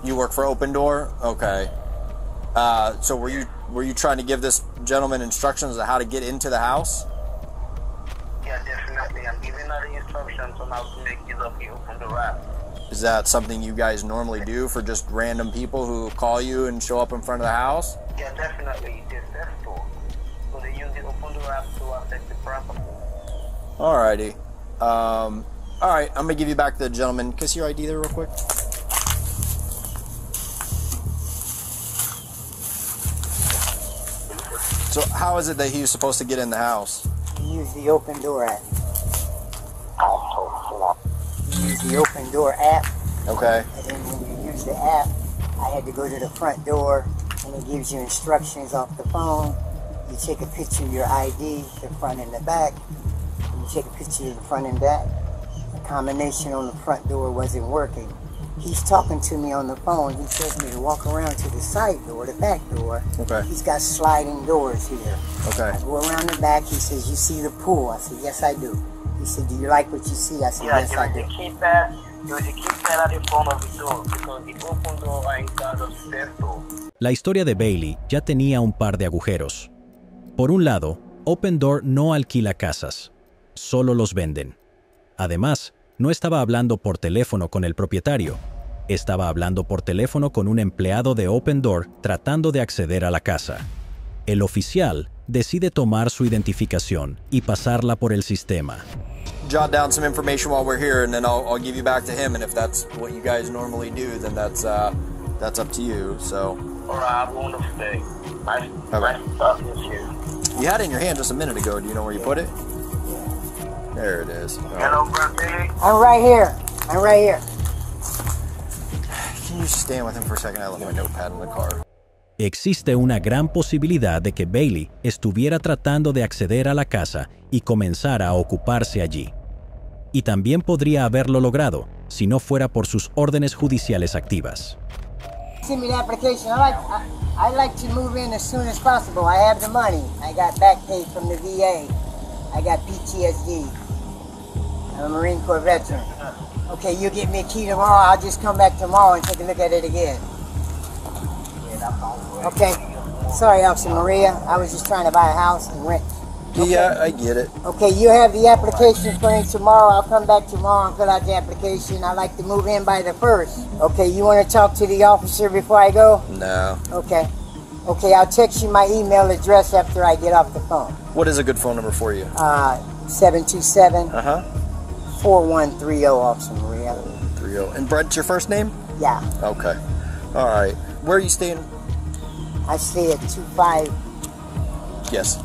You work for Open Door? Okay. Uh, so were you were you trying to give this gentleman instructions on how to get into the house? Yeah, definitely. I'm giving her the instructions on how to make use of the Open Door app. Is that something you guys normally do for just random people who call you and show up in front of the house? Yeah, definitely. It's successful. So they use the Open Door app to affect the property. Alrighty. Um, Alright, I'm going to give you back the gentleman. Can I see your I D there real quick? So how is it that he was supposed to get in the house? Use the Open Door app. Use the Open Door app. Okay. And then when you use the app, I had to go to the front door, and it gives you instructions off the phone. You take a picture of your I D, the front and the back. Take a picture of the front and back. The combination on the front door wasn't working. He's talking to me on the phone. He tells me to walk around to the side door, the back door. Okay. He's got sliding doors here. Okay. I go around the back. He says, "You see the pool?" I said, "Yes, I do." He said, "Do you like what you see?" I said, yeah, "Yes, I do." The keypad, the keypad at the front of the door, because the open door inside of the step door. La historia de Bailey ya tenía un par de agujeros. Por un lado, Open Door no alquila casas, solo los venden. Además, no estaba hablando por teléfono con el propietario, estaba hablando por teléfono con un empleado de Open Door tratando de acceder a la casa. El oficial decide tomar su identificación y pasarla por el sistema. Jot down some information while we're here, and then I'll, I'll give you back to him. And if that's what you guys normally do, then that's uh, that's up to you. So. All right, I want to stay. My, okay. My stuff is here. You had it in your hand just a minute ago. Do you know where you put it? There it is. All Hello, Brent Bailey. I'm right here. I'm right here. Can you stand with him for a second? I left my notepad in the car. Existe una gran posibilidad de que Bailey estuviera tratando de acceder a la casa y comenzara a ocuparse allí. Y también podría haberlo logrado si no fuera por sus órdenes judiciales activas. Send me the application. I like, I, I like to move in as soon as possible. I have the money. I got back pay from the V A. I got P T S D. I'm a Marine Corps veteran. Okay, you get me a key tomorrow. I'll just come back tomorrow and take a look at it again. Okay. Sorry, Officer Maria. I was just trying to buy a house and rent. Okay. Yeah, I get it. Okay, you have the application for me tomorrow. I'll come back tomorrow and fill out the application. I like to move in by the first. Okay, you want to talk to the officer before I go? No. Okay. Okay, I'll text you my email address after I get off the phone. What is a good phone number for you? Uh, seven two seven, uh-huh, four one three zero, Officer Maria. four one three zero. And Brent's your first name? Yeah. Okay. All right. Where are you staying? I stay at two five. Yes.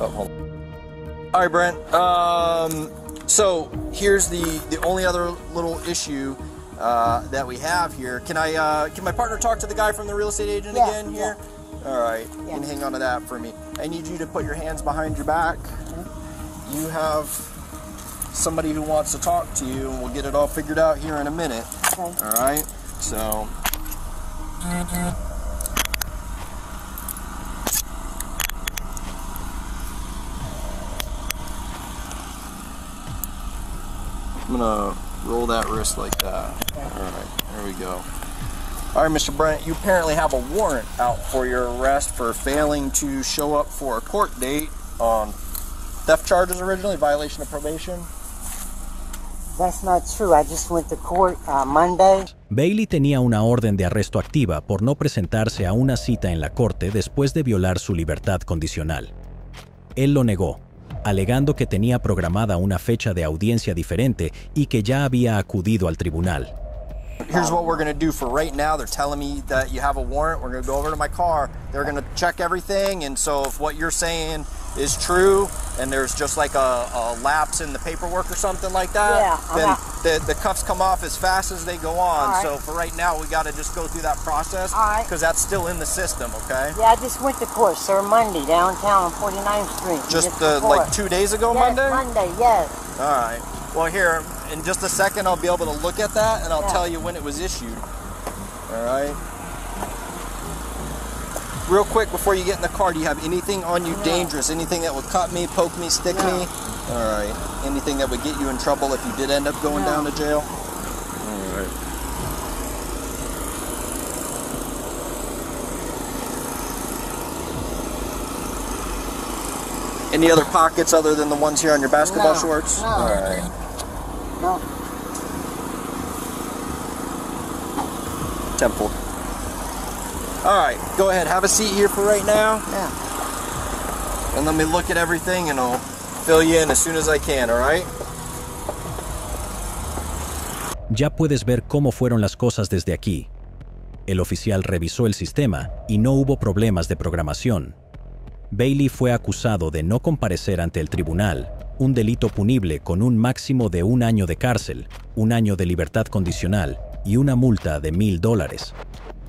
Oh, hold on. All right, Brent. Um, so here's the the only other little issue uh, that we have here. Can I uh, can my partner talk to the guy from the real estate agent yeah, again here? Yeah. All right. Yeah. You can hang on to that for me. I need you to put your hands behind your back. Mm-hmm. You have somebody who wants to talk to you, and we'll get it all figured out here in a minute. Okay. All right. So. I'm gonna roll that wrist like that. Okay. All right, there we go. All right, Mister Brent, you apparently have a warrant out for your arrest for failing to show up for a court date on theft charges originally, violation of probation. That's not true. I just went to court uh, Monday. Bailey tenía una orden de arresto activa por no presentarse a una cita en la corte después de violar su libertad condicional. Él lo negó, alegando que tenía programada una fecha de audiencia diferente y que ya había acudido al tribunal. Here's what we're going to do for right now. They're telling me that you have a warrant. We're going to go over to my car. They're going to check everything, and so if what you're saying is true and there's just like a, a lapse in the paperwork or something like that, yeah, then the, the cuffs come off as fast as they go on. Right. So for right now, we got to just go through that process because right. that's still in the system, okay? Yeah, I just went to court, sir, Monday, downtown on forty-ninth street. Just, just uh, like two days ago, yes, Monday? Monday, yes. All right. Well, here, in just a second, I'll be able to look at that, and I'll yeah. tell you when it was issued. All right? Real quick, before you get in the car, do you have anything on you no. dangerous? Anything that would cut me, poke me, stick no. me? All right. Anything that would get you in trouble if you did end up going no. down to jail? All right. Any other pockets other than the ones here on your basketball no. shorts? No. All right. No. Temple. All right, go ahead, have a seat here for right now. Yeah. And let me look at everything and I'll fill you in as soon as I can, all right? Ya puedes ver cómo fueron las cosas desde aquí. El oficial revisó el sistema y no hubo problemas de programación. Bailey fue acusado de no comparecer ante el tribunal, un delito punible con un máximo de un año de cárcel, un año de libertad condicional y una multa de mil dólares.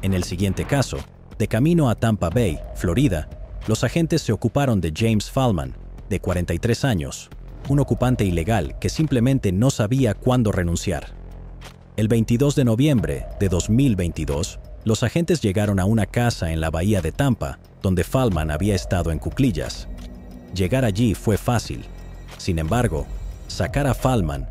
En el siguiente caso, de camino a Tampa Bay, Florida, los agentes se ocuparon de James Fallman, de cuarenta y tres años, un ocupante ilegal que simplemente no sabía cuándo renunciar. El veintidós de noviembre de dos mil veintidós, los agentes llegaron a una casa en la bahía de Tampa, donde Fallman había estado en cuclillas. Llegar allí fue fácil. Sin embargo, sacar a Fallman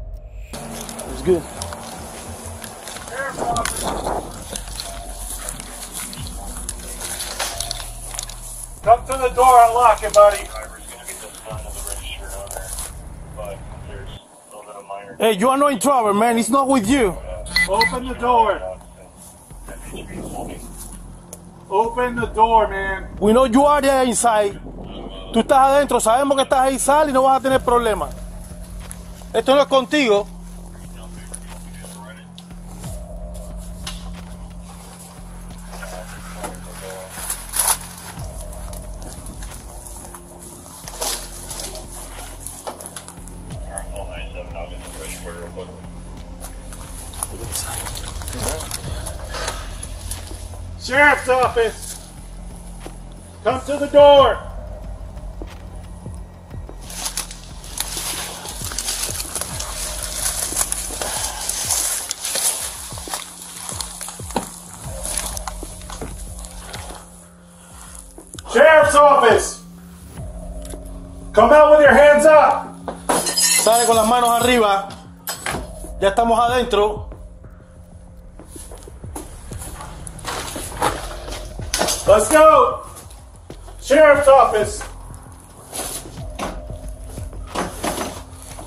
Come to the door and lock it, buddy. Hey, you are not in trouble, man. It's not with you. Open the door. Open the door, man. We know you are there inside. Tú estás adentro. Sabemos que estás ahí. Sal y no vas a tener problemas. Esto no es contigo. Sheriff's office. Come to the door. Sheriff's office. Come out with your hands up. Sale con las manos arriba. Ya estamos adentro. Let's go! Sheriff's office!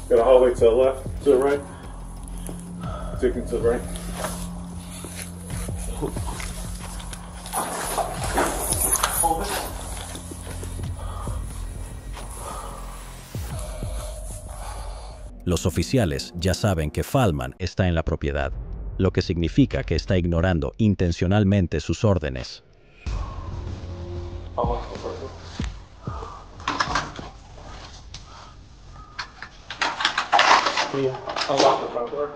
Got a hallway to the left, to the right. Taking to the right. Hold it. Los oficiales ya saben que Fallman está en la propiedad, lo que significa que está ignorando intencionalmente sus órdenes. I'll walk over. Yeah, I'll lock the front door.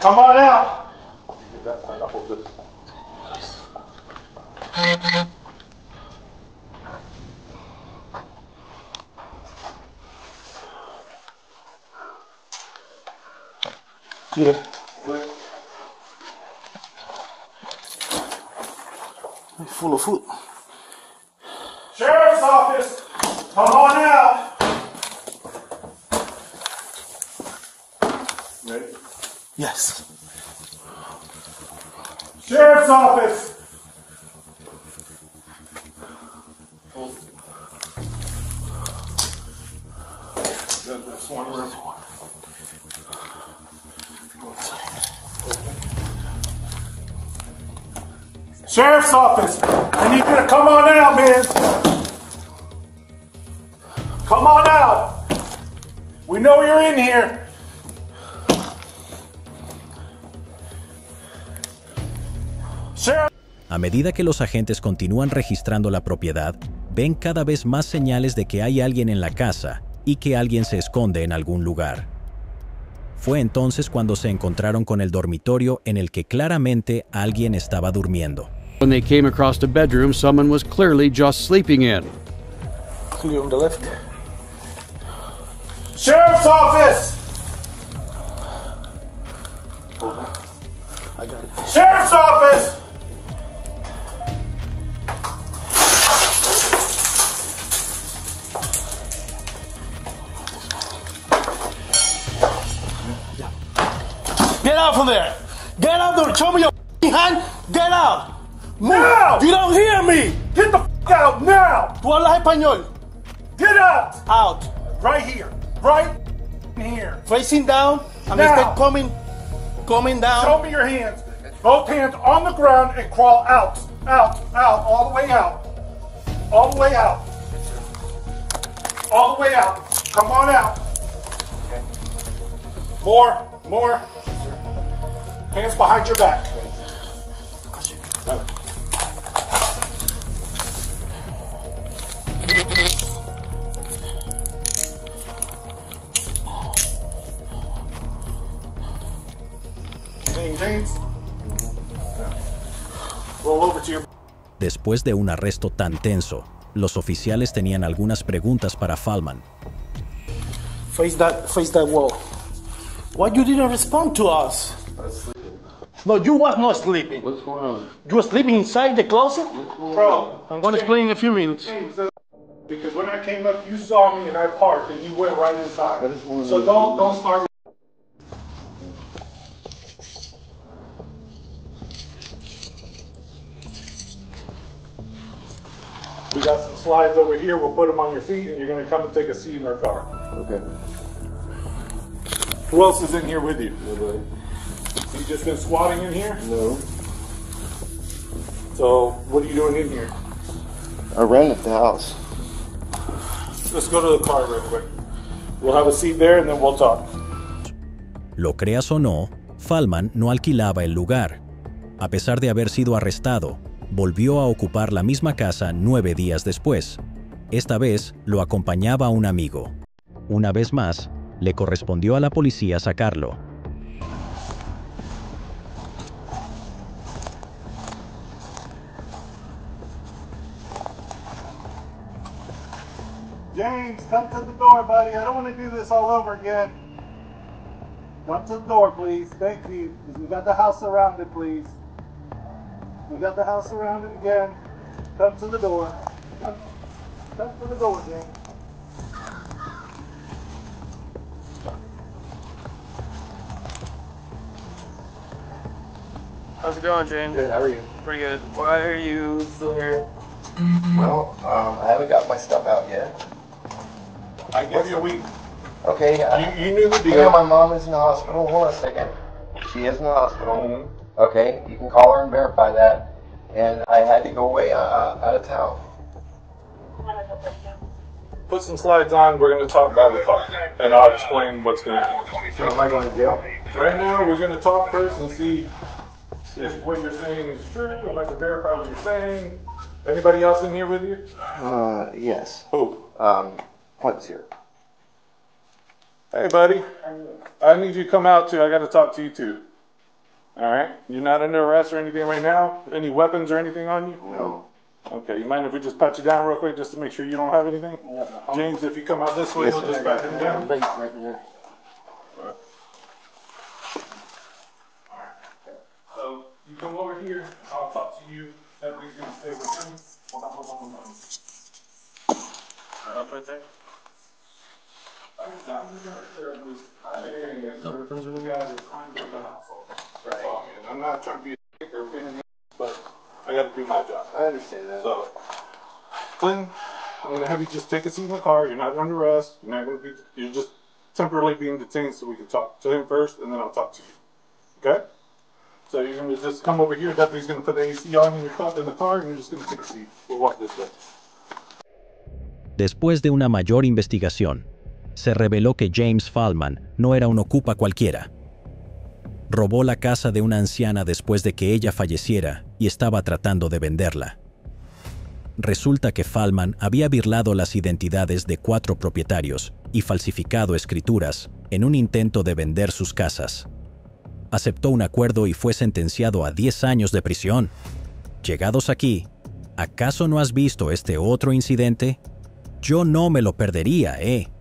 Come on out! You get that side, I'll hold this. Yeah. Full of food. Sheriff's office, come on out. Ready? Yes. Sheriff's office. Hold. That's one room. Sheriff's office, I need you to come on out, man. Come on out. We know you're in here. Sheriff. A medida que los agentes continúan registrando la propiedad, ven cada vez más señales de que hay alguien en la casa y que alguien se esconde en algún lugar. Fue entonces cuando se encontraron con el dormitorio en el que claramente alguien estaba durmiendo. When they came across the bedroom, someone was clearly just sleeping in. Clear on the left. Sheriff's office. I got it. Sheriff's office. Get out from there. Get out there. Show me your hand. Get out. Move. Now. You don't hear me. Get the f out now. Tú hablas español. Get out. Out. Right here. Right here. Facing down. I'm going to stay coming. Coming down. Show me your hands. Both hands on the ground and crawl out. Out. Out. All the way out. All the way out. All the way out. Come on out. Okay. More. More. Hands behind your back. Después de un arresto tan tenso, los oficiales tenían algunas preguntas para Fallman. Face that, face that wall. Why you didn't respond to us? I was sleeping. No, you was not sleeping. What's going on? You were sleeping inside the closet? Bro. I'm going to explain in a few minutes. Because when I came up, you saw me and I parked and you went right inside. So don't, don't start. We got some slides over here. We'll put them on your feet and you're going to come and take a seat in our car. Okay. Who else is in here with you? Nobody. So you just been squatting in here? No. So what are you doing in here? I rented the house. Let's go to the car real quick. We'll have a seat there and then we'll talk. Lo creas o no, Fallman no alquilaba el lugar. A pesar de haber sido arrestado, volvió a ocupar la misma casa nueve días después. Esta vez lo acompañaba un amigo. Una vez más, le correspondió a la policía sacarlo. James, come to the door, buddy. I don't want to do this all over again. Come to the door, please. Thank you. We got the house surrounded, please. We got the house surrounded again. Come to the door. Come, come to the door, James. How's it going, James? Good, how are you? Pretty good. Why are you still here? Well, um, I haven't got my stuff out yet. I guess you a week. Okay. You, I, you knew the deal. You know, my mom is in the hospital. Hold on a second. She is in the hospital. Mm-hmm. Okay. You can call her and verify that. And I had to go away uh, out of town. Put some slides on. We're going to talk about the talk. And I'll explain what's going to happen. So am I going to jail? Right now, we're going to talk first and see if what you're saying is true. I'd like to verify what you're saying. Anybody else in here with you? Uh, yes. Who? Um, Clint's here. Hey, buddy. I need you to come out, too. I got to talk to you, too. All right? You're not under arrest or anything right now? Any weapons or anything on you? No. Okay. You mind if we just pat you down real quick just to make sure you don't have anything? No. James, if you come out this way, yes, you'll just pat him down. Right there. All right. So, you come over here. I'll talk to you. Everybody's going to stay with him. Hold on, hold on, hold on. Up right there? I'm not trying to be a dick or a pain in the ass, but I got to do my job. I understand that. So, Clinton, I'm going to have you just take a seat in the car. You're not under arrest. You're not going to be, you're just temporarily being detained so we can talk to him first, and then I'll talk to you. Okay? So you're going to just come over here, deputy's going to put the A C on in your car, in the car, and you're just going to take a seat. We'll walk this way. Después de una mayor investigación, se reveló que James Fallman no era un ocupa cualquiera. Robó la casa de una anciana después de que ella falleciera y estaba tratando de venderla. Resulta que Fallman había virlado las identidades de cuatro propietarios y falsificado escrituras en un intento de vender sus casas. Aceptó un acuerdo y fue sentenciado a diez años de prisión. Llegados aquí, ¿acaso no has visto este otro incidente? Yo no me lo perdería, ¿eh?